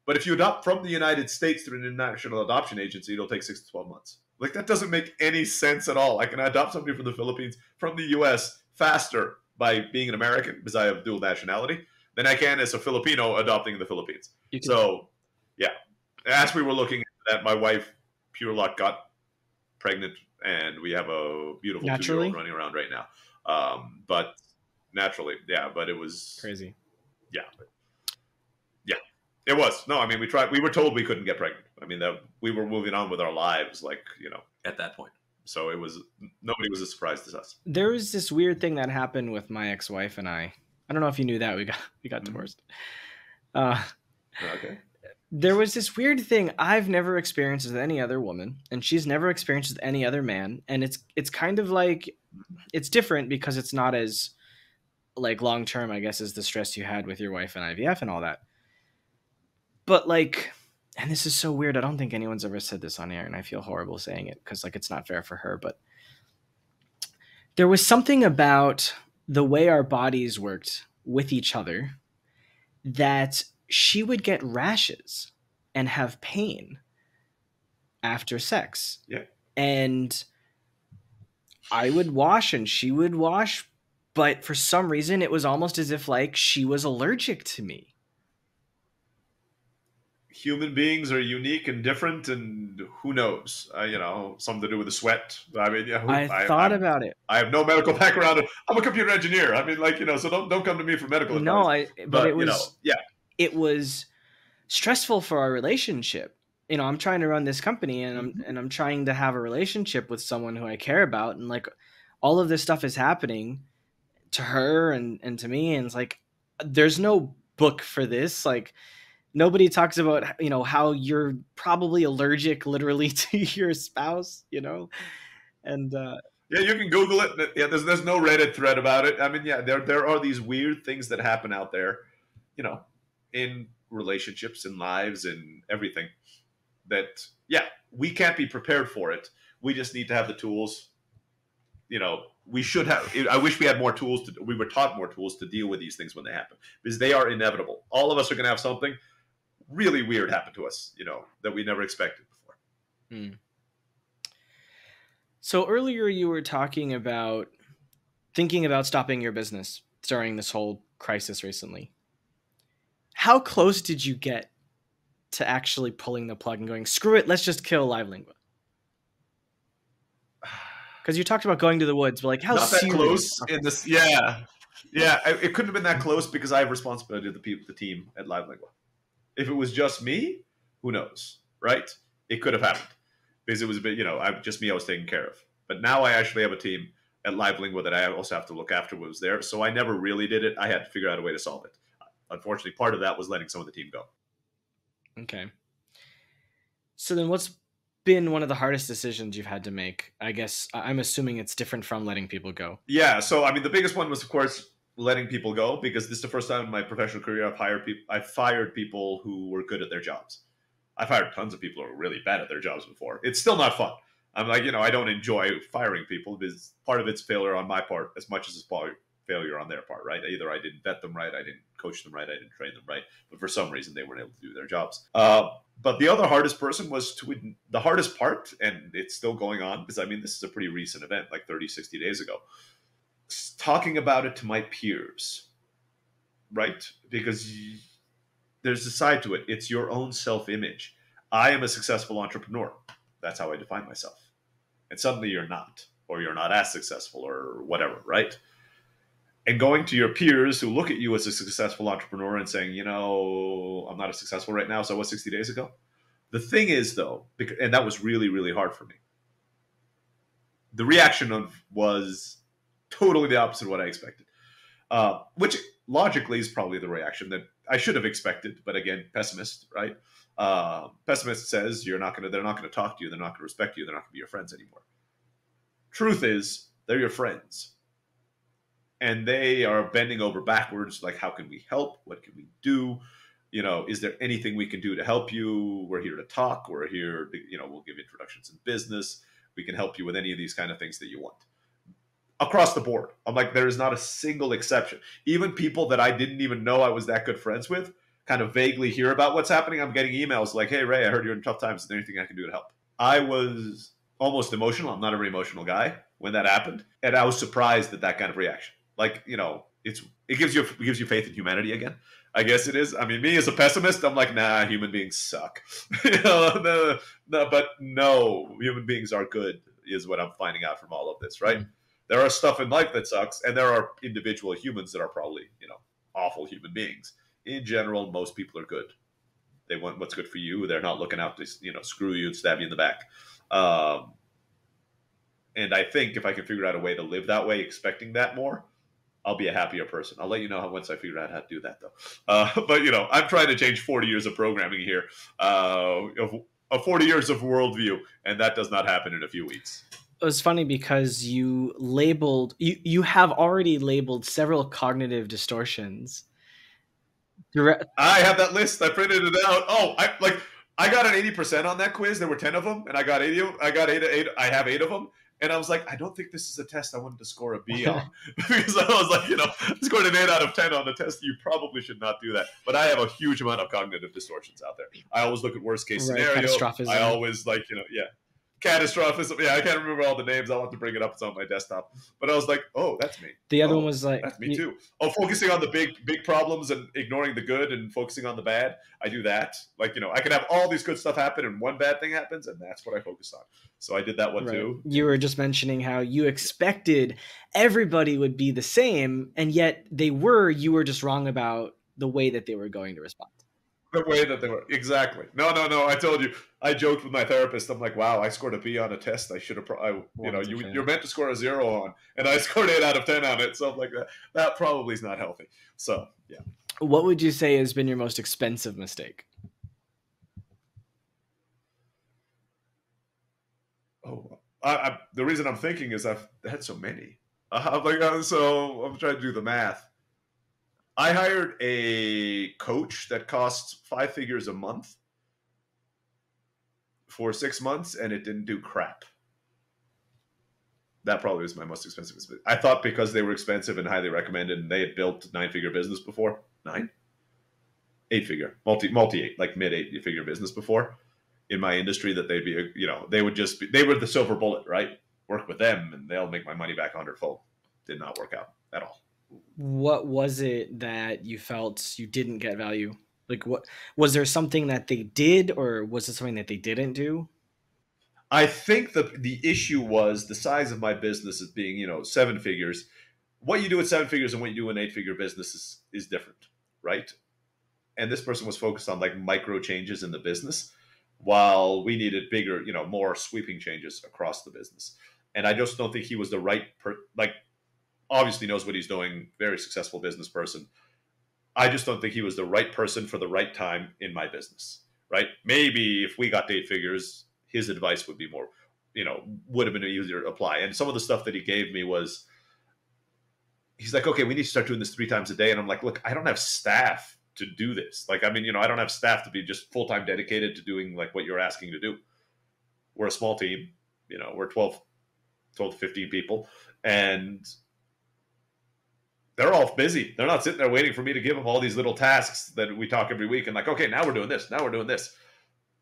but if you adopt from the United States through an international adoption agency, it'll take 6 to 12 months. Like, that doesn't make any sense at all. I can adopt somebody from the Philippines, from the US faster by being an American because I have dual nationality than I can as a Filipino adopting in the Philippines. So, yeah, as we were looking at that, my wife, pure luck, got pregnant, and we have a beautiful 2-year-old running around right now. But naturally, yeah, but it was crazy. Yeah. Yeah, it was. No, I mean, we tried. We were told we couldn't get pregnant. I mean, that we were moving on with our lives, like, you know, at that point. So it was, nobody was as surprised as us. There was this weird thing that happened with my ex-wife and I. I don't know if you knew that we got divorced. Okay. There was this weird thing I've never experienced with any other woman, and she's never experienced with any other man. And it's kind of like, it's different because it's not as like long-term, I guess, as the stress you had with your wife and IVF and all that. But like, and this is so weird. I don't think anyone's ever said this on air, and I feel horrible saying it because like, it's not fair for her, but there was something about the way our bodies worked with each other that she would get rashes and have pain after sex. Yeah. And I would wash and she would wash, but for some reason it was almost as if like she was allergic to me. Human beings are unique and different, and who knows, you know, something to do with the sweat. I mean, yeah, I thought about it. I have no medical background. I'm a computer engineer. I mean, like, you know, so don't come to me for medical advice. No, but it was, you know, yeah, it was stressful for our relationship. You know, I'm trying to run this company, and I'm trying to have a relationship with someone who I care about, and like all of this stuff is happening to her and to me, and it's like there's no book for this, like. Nobody talks about, you know, how you're probably allergic literally to your spouse, you know, and Yeah, you can Google it. Yeah, there's no Reddit thread about it. I mean, yeah, there are these weird things that happen out there, you know, in relationships and lives and everything that, yeah, we can't be prepared for it. We just need to have the tools. You know, we should have, I wish we had more tools to, we were taught more tools to deal with these things when they happen, because they are inevitable. All of us are going to have something really weird happen to us, you know, that we never expected before. Hmm. So earlier you were talking about thinking about stopping your business during this whole crisis recently. How close did you get to actually pulling the plug and going, screw it, let's just kill LiveLingua? Because you talked about going to the woods, but like how serious? Not that close in this, yeah. Yeah, it couldn't have been that close because I have responsibility to the people, the team at LiveLingua. If it was just me, who knows, right? It could have happened. Because it was a bit, you know, just me I was taking care of. But now I actually have a team at LiveLingua that I also have to look after what was there. So I never really did it. I had to figure out a way to solve it. Unfortunately, part of that was letting some of the team go. Okay. So then what's been one of the hardest decisions you've had to make? I guess I'm assuming it's different from letting people go. Yeah. So, I mean, the biggest one was, of course, letting people go, because this is the first time in my professional career I've fired people who were good at their jobs. I've hired tons of people who are really bad at their jobs before. It's still not fun. I'm like, you know, I don't enjoy firing people because part of it's failure on my part as much as it's failure on their part, right? Either I didn't vet them right, I didn't coach them right, I didn't train them right, but for some reason they weren't able to do their jobs. But the other hardest person was the hardest part, and it's still going on because, I mean, this is a pretty recent event, like 30, 60 days ago. Talking about it to my peers, right? Because there's a side to it. It's your own self-image. I am a successful entrepreneur. That's how I define myself. And suddenly you're not, or you're not as successful or whatever, right? And going to your peers who look at you as a successful entrepreneur and saying, you know, I'm not as successful right now as I was 60 days ago. The thing is, though, and that was really, really hard for me. The reaction was totally the opposite of what I expected, which logically is probably the reaction that I should have expected, but again, pessimist, right? Pessimist says they're not gonna talk to you, they're not gonna respect you, they're not gonna be your friends anymore. Truth is, they're your friends. And they are bending over backwards, like, how can we help? What can we do? You know, is there anything we can do to help you? We're here to talk, we're here to, you know, we'll give introductions in business. We can help you with any of these kind of things that you want. Across the board. I'm like, there is not a single exception. Even people that I didn't even know I was that good friends with kind of vaguely hear about what's happening. I'm getting emails like, hey, Ray, I heard you're in tough times. Is there anything I can do to help? I was almost emotional. I'm not a very emotional guy when that happened. And I was surprised at that kind of reaction. Like, you know, it gives you faith in humanity again. I guess it is. I mean, me as a pessimist, I'm like, nah, human beings suck. You know, no, but no, human beings are good is what I'm finding out from all of this, right? Mm-hmm. There are stuff in life that sucks, and there are individual humans that are probably, you know, awful human beings. In general, most people are good. They want what's good for you. They're not looking out to, you know, screw you and stab you in the back. And I think if I can figure out a way to live that way, expecting that more, I'll be a happier person. I'll let you know once I figure out how to do that, though. But, you know, I'm trying to change 40 years of programming here, 40 years of worldview, and that does not happen in a few weeks. It was funny because you labeled, you have already labeled several cognitive distortions. I have that list. I printed it out. Oh, I got an 80% on that quiz. There were 10 of them, and I got 80. I have 8 of them, and I was like, I don't think this is a test I wanted to score a B on, because I was like, you know, I scored an 8 out of 10 on the test. You probably should not do that. But I have a huge amount of cognitive distortions out there. I always look at worst case scenario. I always like, you know, yeah. Catastrophism. Yeah, I can't remember all the names. I'll have to bring it up. It's on my desktop. But I was like, oh, that's me. The other one was like, that's me too. Oh, focusing on the big problems and ignoring the good and focusing on the bad. I do that. Like, you know, I can have all these good stuff happen and one bad thing happens, and that's what I focus on. So I did that one too. You were just mentioning how you expected everybody would be the same, and yet they were. You were just wrong about the way that they were going to respond. The way that they were. Exactly. No. I told you. I joked with my therapist. I'm like, wow, I scored a B on a test. I should have, you know, you're meant to score a 0 on, and I scored 8 out of 10 on it. So I'm like, that probably is not healthy. So, yeah. What would you say has been your most expensive mistake? Oh, The reason I'm thinking is I've had so many. So I'm trying to do the math. I hired a coach that costs $5 figures a month for 6 months, and it didn't do crap. That probably was my most expensive. I thought because they were expensive and highly recommended, and they had built a 9-figure business before. 8-figure, multi-eight, like mid-8-figure business before in my industry, that they'd be, you know, they would just be, they were the silver bullet, right? Work with them and they'll make my money back 100-fold. Did not work out at all. What was it that you felt you didn't get value? Like, what was there something that they did, or was it something that they didn't do? I think the issue was the size of my business as being, you know, 7 figures. What you do at 7 figures and what you do in an 8-figure business is different, right? And this person was focused on like micro changes in the business, while we needed bigger, you know, more sweeping changes across the business. And I just don't think he was the right obviously knows what he's doing, very successful business person. I just don't think he was the right person for the right time in my business, right? Maybe if we got to 8 figures, his advice would be more, you know, would have been easier to apply. And some of the stuff that he gave me was, he's like, okay, we need to start doing this 3 times a day. And I'm like, look, I don't have staff to do this. Like, I mean, you know, I don't have staff to be just full-time dedicated to doing like what you're asking to do. We're a small team, you know, we're 12 to 15 people, and they're all busy. They're not sitting there waiting for me to give them all these little tasks that we talk every week. And like, okay, now we're doing this. Now we're doing this.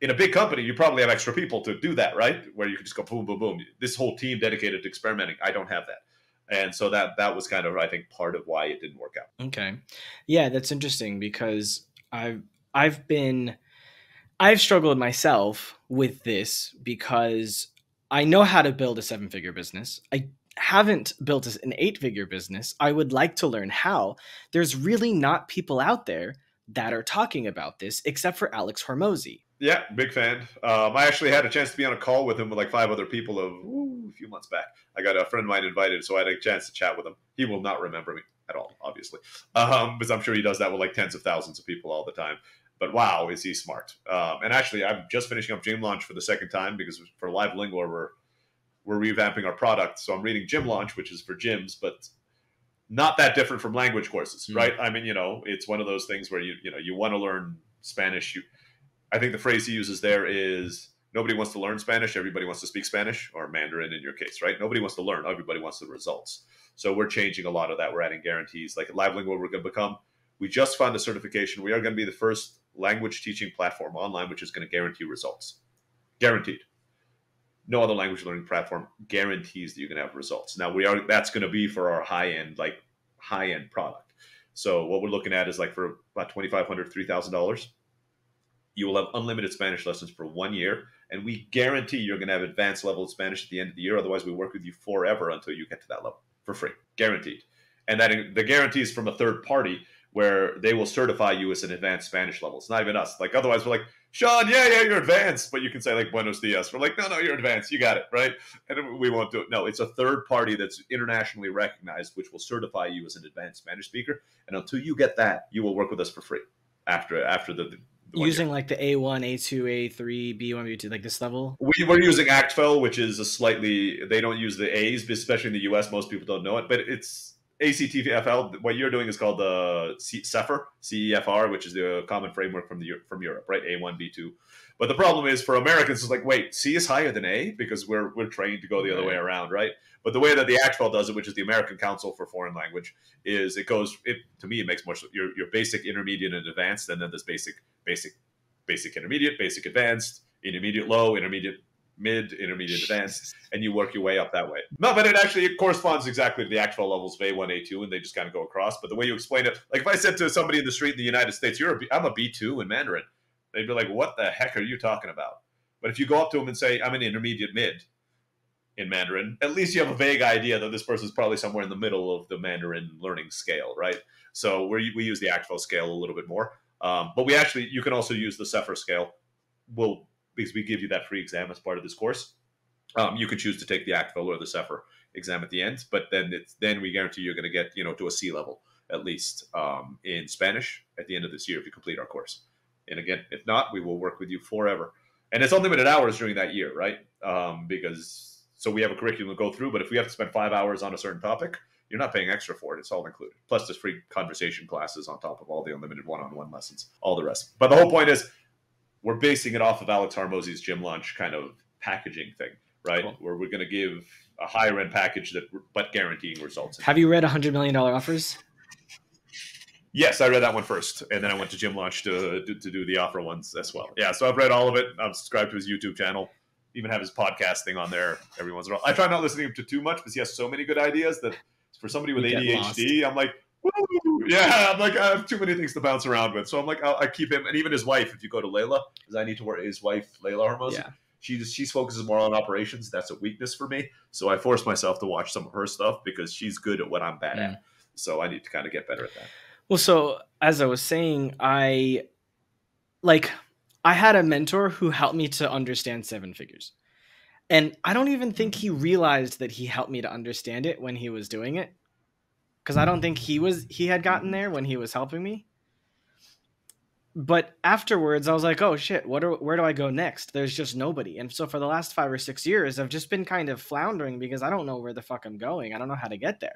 In a big company, you probably have extra people to do that, right? Where you can just go boom, boom, boom. This whole team dedicated to experimenting. I don't have that. And so that was kind of, I think, part of why it didn't work out. Okay. Yeah, that's interesting, because I've struggled myself with this, because I know how to build a 7-figure business. I haven't built an 8-figure business. I would like to learn how. There's really not people out there that are talking about this, except for Alex Hormozi. Yeah, big fan. I actually had a chance to be on a call with him with like 5 other people a few months back. I got a friend of mine invited, so I had a chance to chat with him. He will not remember me at all, obviously, because I'm sure he does that with like tens of thousands of people all the time. But wow, is he smart. And actually, I'm just finishing up Gym Launch for the 2nd time, because for Live Lingua, we're revamping our product. So I'm reading Gym Launch, which is for gyms, but not that different from language courses, right? I mean, you know, it's one of those things where you want to learn Spanish. I think the phrase he uses there is, nobody wants to learn Spanish. Everybody wants to speak Spanish, or Mandarin in your case, right? Nobody wants to learn. Everybody wants the results. So we're changing a lot of that. We're adding guarantees. Like at LiveLingua, we're going to become, we just found a certification. We are going to be the first language teaching platform online, which is going to guarantee results. Guaranteed. No other language learning platform guarantees that you're going to have results. Now that's going to be for our high-end, like high-end product. So what we're looking at is like for about $2,500, $3,000. You will have unlimited Spanish lessons for 1 year, and we guarantee you're going to have advanced level of Spanish at the end of the year. Otherwise, we work with you forever until you get to that level for free, guaranteed. And that the guarantee is from a third party, where they will certify you as an advanced Spanish level. It's not even us. Like otherwise, we're like, Sean, yeah, you're advanced, but you can say like buenos dias. We're like, no, you're advanced. You got it, right? And we won't do it. No, it's a third party that's internationally recognized, which will certify you as an advanced Spanish speaker. And until you get that, you will work with us for free after the using like the A1, A2, A3, B1, B2, like this level? We were using ACTFL, which is a slightly, they don't use the A's, especially in the US. Most people don't know it, but it's ACTFL. What you're doing is called the CEFR, which is the common framework from Europe, right? A1, B2. But the problem is for Americans, it's like, wait, C is higher than A, because we're trained to go the other way around, right? But the way that the ACTFL does it, which is the American Council for Foreign Language, is to me, it makes more sense. Your basic, intermediate, and advanced, and then there's basic intermediate, basic advanced, intermediate low, intermediate mid, intermediate advanced, and you work your way up that way. No, but it actually corresponds exactly to the actual levels of A1, A2, and they just kind of go across. But the way you explain it, like if I said to somebody in the street in the United States, I'm a B2 in Mandarin, they'd be like, what the heck are you talking about? But if you go up to them and say, I'm an intermediate mid in Mandarin, at least you have a vague idea that this person's probably somewhere in the middle of the Mandarin learning scale, right? So we use the actual scale a little bit more. But you can also use the CEFR scale. Because we give you that free exam as part of this course. You could choose to take the ACTFL or the CEFR exam at the end, but then we guarantee you're going to get, to a C level at least in Spanish at the end of this year if you complete our course. And again, if not, we will work with you forever. And it's unlimited hours during that year, right? Because So we have a curriculum to go through, but if we have to spend 5 hours on a certain topic, you're not paying extra for it. It's all included. Plus there's free conversation classes on top of all the unlimited one-on-one lessons, all the rest. But the whole point is we're basing it off of Alex Hormozi's Gym Launch kind of packaging thing, right? Cool. Where we're going to give a higher end package that, but guaranteeing results. Have you read $100 million offers? Yes, I read that one first, and then I went to Gym Launch to do the offer ones as well. Yeah, so I've read all of it. I'm subscribed to his YouTube channel. Even have his podcast thing on there every once in a while. I try not listening to too much because he has so many good ideas that for somebody with ADHD, I'm like, woo! Yeah, I'm like, I have too many things to bounce around with. So I'm like, I keep him, and even his wife. If you go to Leila, because I need to work. His wife, Leila Hormozi, yeah. She focuses more on operations. That's a weakness for me, so I force myself to watch some of her stuff because she's good at what I'm bad at. So I need to kind of get better at that. Well, so as I was saying, I had a mentor who helped me to understand seven figures, and I don't even think he realized that he helped me to understand it when he was doing it. Cause I don't think he had gotten there when he was helping me. But afterwards I was like, oh shit, where do I go next? There's just nobody. And so for the last 5 or 6 years, I've just been kind of floundering because I don't know where the fuck I'm going. I don't know how to get there.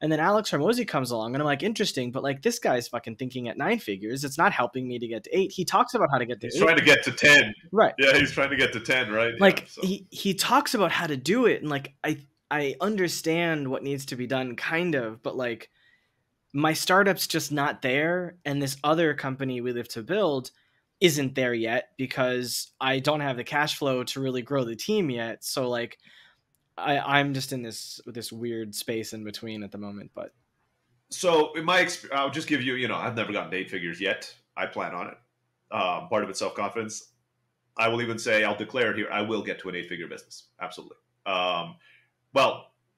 And then Alex Hormozi comes along and I'm like, interesting, but like this guy's fucking thinking at 9 figures. It's not helping me to get to 8. He talks about how to get to 8. He's trying to get to 10. Right. Yeah. He's trying to get to 10. Right. Like yeah, so. He talks about how to do it. And like, I understand what needs to be done kind of, but like my startup's just not there. And this other company we live to build isn't there yet because I don't have the cash flow to really grow the team yet. So like, I'm just in this weird space in between at the moment, but. So in my experience, I'll just give you, I've never gotten to 8 figures yet. I plan on it. Part of it's self-confidence. I will even say, I'll declare it here. I will get to an 8-figure business. Absolutely. Well,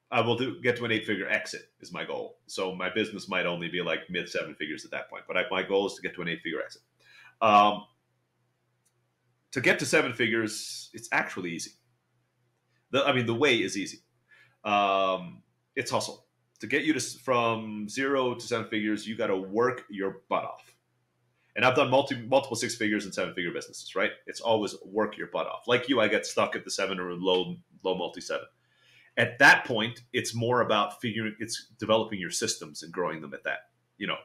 I will get to an 8-figure exit is my goal. So my business might only be like mid-7 figures at that point, but my goal is to get to an 8-figure exit. To get to 7 figures, it's actually easy. The way is easy. It's hustle. To get you from 0 to 7 figures, you got to work your butt off. And I've done multiple 6 figures and 7 figure businesses, right? It's always work your butt off. Like you, I get stuck at the 7 or low multi-7. At that point, it's more about developing your systems and growing them at that.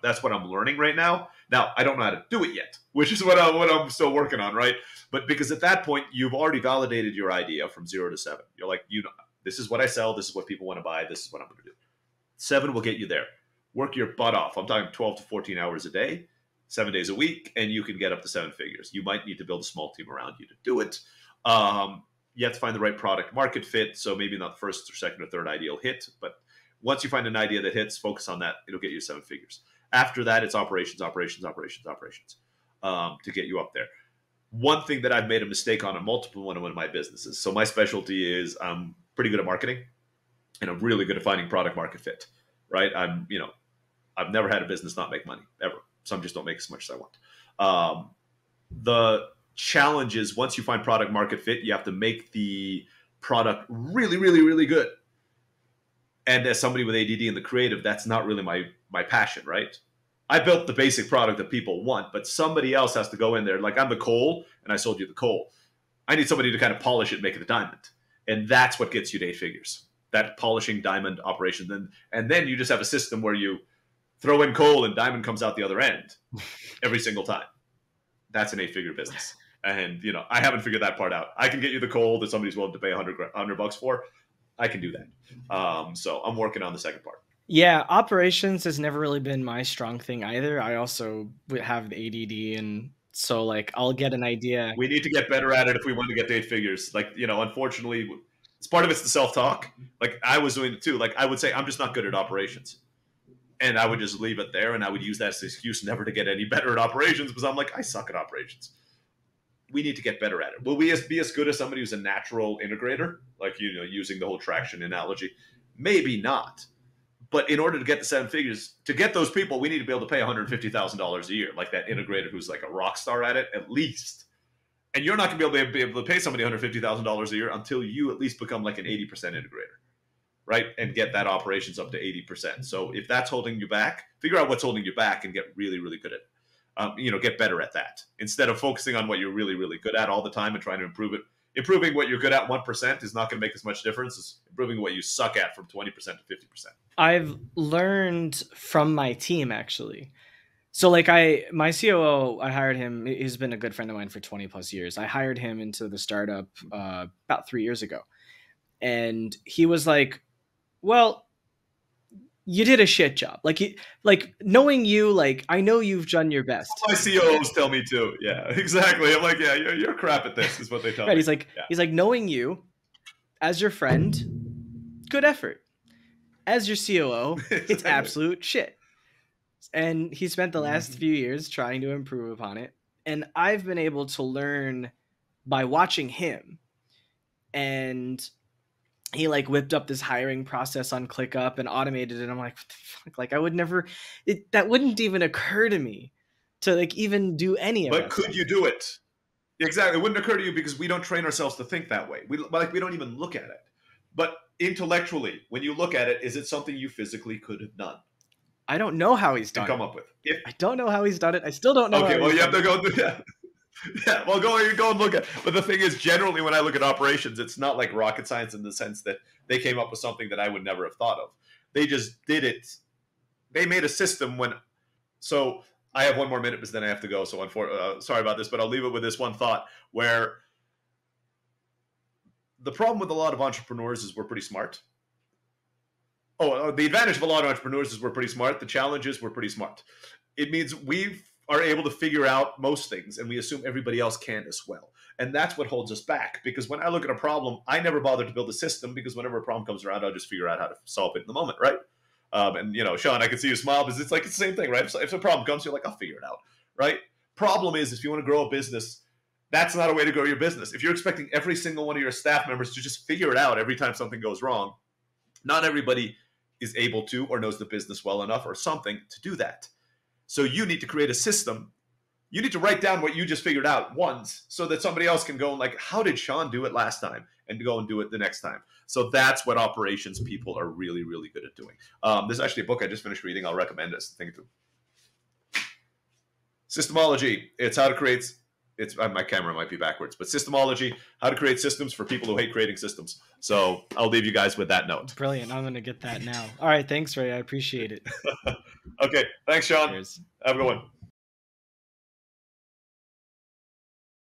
That's what I'm learning right now. Now, I don't know how to do it yet, which is what I'm still working on, right? But because at that point, you've already validated your idea from 0 to 7. You're like, this is what I sell. This is what people want to buy. This is what I'm going to do. 7 will get you there. Work your butt off. I'm talking 12 to 14 hours a day, 7 days a week, and you can get up to 7 figures. You might need to build a small team around you to do it. You have to find the right product market fit. So maybe not the first or second or third ideal hit, but once you find an idea that hits, focus on that. It'll get you 7 figures. After that, it's operations to get you up there. One thing that I've made a mistake on one of my businesses. So my specialty is I'm pretty good at marketing and I'm really good at finding product market fit, right? I've never had a business not make money ever. Some just don't make as much as I want. The challenge is once you find product market fit, you have to make the product really, really, really good. And as somebody with ADD and the creative, that's not really my passion, right? I built the basic product that people want, but somebody else has to go in there. Like I'm the coal and I sold you the coal. I need somebody to kind of polish it and make it a diamond. And that's what gets you to 8 figures, that polishing diamond operation. And then you just have a system where you throw in coal and diamond comes out the other end every single time. That's an 8-figure business. And, I haven't figured that part out. I can get you the coal that somebody's willing to pay $100 for. I can do that. So I'm working on the second part. Yeah. Operations has never really been my strong thing either. I also have the ADD. And so like, I'll get an idea. We need to get better at it if we want to get to 8 figures. Like, unfortunately it's part of it's the self-talk. Like I was doing it too. Like I would say, I'm just not good at operations. And I would just leave it there. And I would use that as an excuse never to get any better at operations because I'm like, I suck at operations. We need to get better at it. Will we be as good as somebody who's a natural integrator? Like, using the whole traction analogy, maybe not. But in order to get the 7 figures, to get those people, we need to be able to pay $150,000 a year, like that integrator who's like a rock star at it, at least. And you're not going to be able to pay somebody $150,000 a year until you at least become like an 80% integrator, right? And get that operations up to 80%. So if that's holding you back, figure out what's holding you back and get really, really good at it. Get better at that instead of focusing on what you're really, really good at all the time and trying to improve it. improving what you're good at 1% is not going to make as much difference as improving what you suck at from 20% to 50%. I've learned from my team, actually. So like my COO, I hired him. He's been a good friend of mine for 20 plus years. I hired him into the startup about 3 years ago. And he was like, well, you did a shit job. Like knowing you, like, I know you've done your best. My COOs tell me too. Yeah, exactly. I'm like, yeah, you're crap at this is what they tell me. He's like, yeah. He's like, knowing you as your friend, good effort. As your COO, exactly. It's absolute shit. And he spent the last few years trying to improve upon it. And I've been able to learn by watching him. And he like whipped up this hiring process on ClickUp and automated it. I'm like, what the fuck? Like I would never, that wouldn't even occur to me to like even do any of it. But could you do it? Exactly. It wouldn't occur to you because we don't train ourselves to think that way. We don't even look at it. But intellectually, when you look at it, is it something you physically could have done? I don't know how he's done. Come up with. If, I don't know how he's done it. I still don't know. Okay, well, you have to go. Yeah, well, go and look at. But the thing is, generally, when I look at operations, it's not like rocket science in the sense that they came up with something that I would never have thought of. They just did it. They made a system when. So I have one more minute, because then I have to go. So sorry about this, but I'll leave it with this one thought where the problem with a lot of entrepreneurs is we're pretty smart. Oh, the advantage of a lot of entrepreneurs is we're pretty smart. The challenge is we're pretty smart. It means we are able to figure out most things, and we assume everybody else can as well. And that's what holds us back, because when I look at a problem, I never bother to build a system, because whenever a problem comes around, I'll just figure out how to solve it in the moment, right? And, you know, Sean, I can see you smile, because it's like it's the same thing, right? If a problem comes, you're like, I'll figure it out, right? Problem is, if you want to grow a business, that's not a way to grow your business. If you're expecting every single one of your staff members to just figure it out every time something goes wrong, not everybody is able to or knows the business well enough or something to do that. So you need to create a system. You need to write down what you just figured out once so that somebody else can go and like, how did Sean do it last time? And to go and do it the next time. So that's what operations people are really, really good at doing. There's actually a book I just finished reading. I'll recommend this thing too. Systemology. It's how to create, my camera might be backwards, but Systemology, how to create systems for people who hate creating systems. So I'll leave you guys with that note. Brilliant. I'm going to get that now. All right. Thanks, Ray. I appreciate it. Okay. Thanks, Sean. Cheers. Have a good one.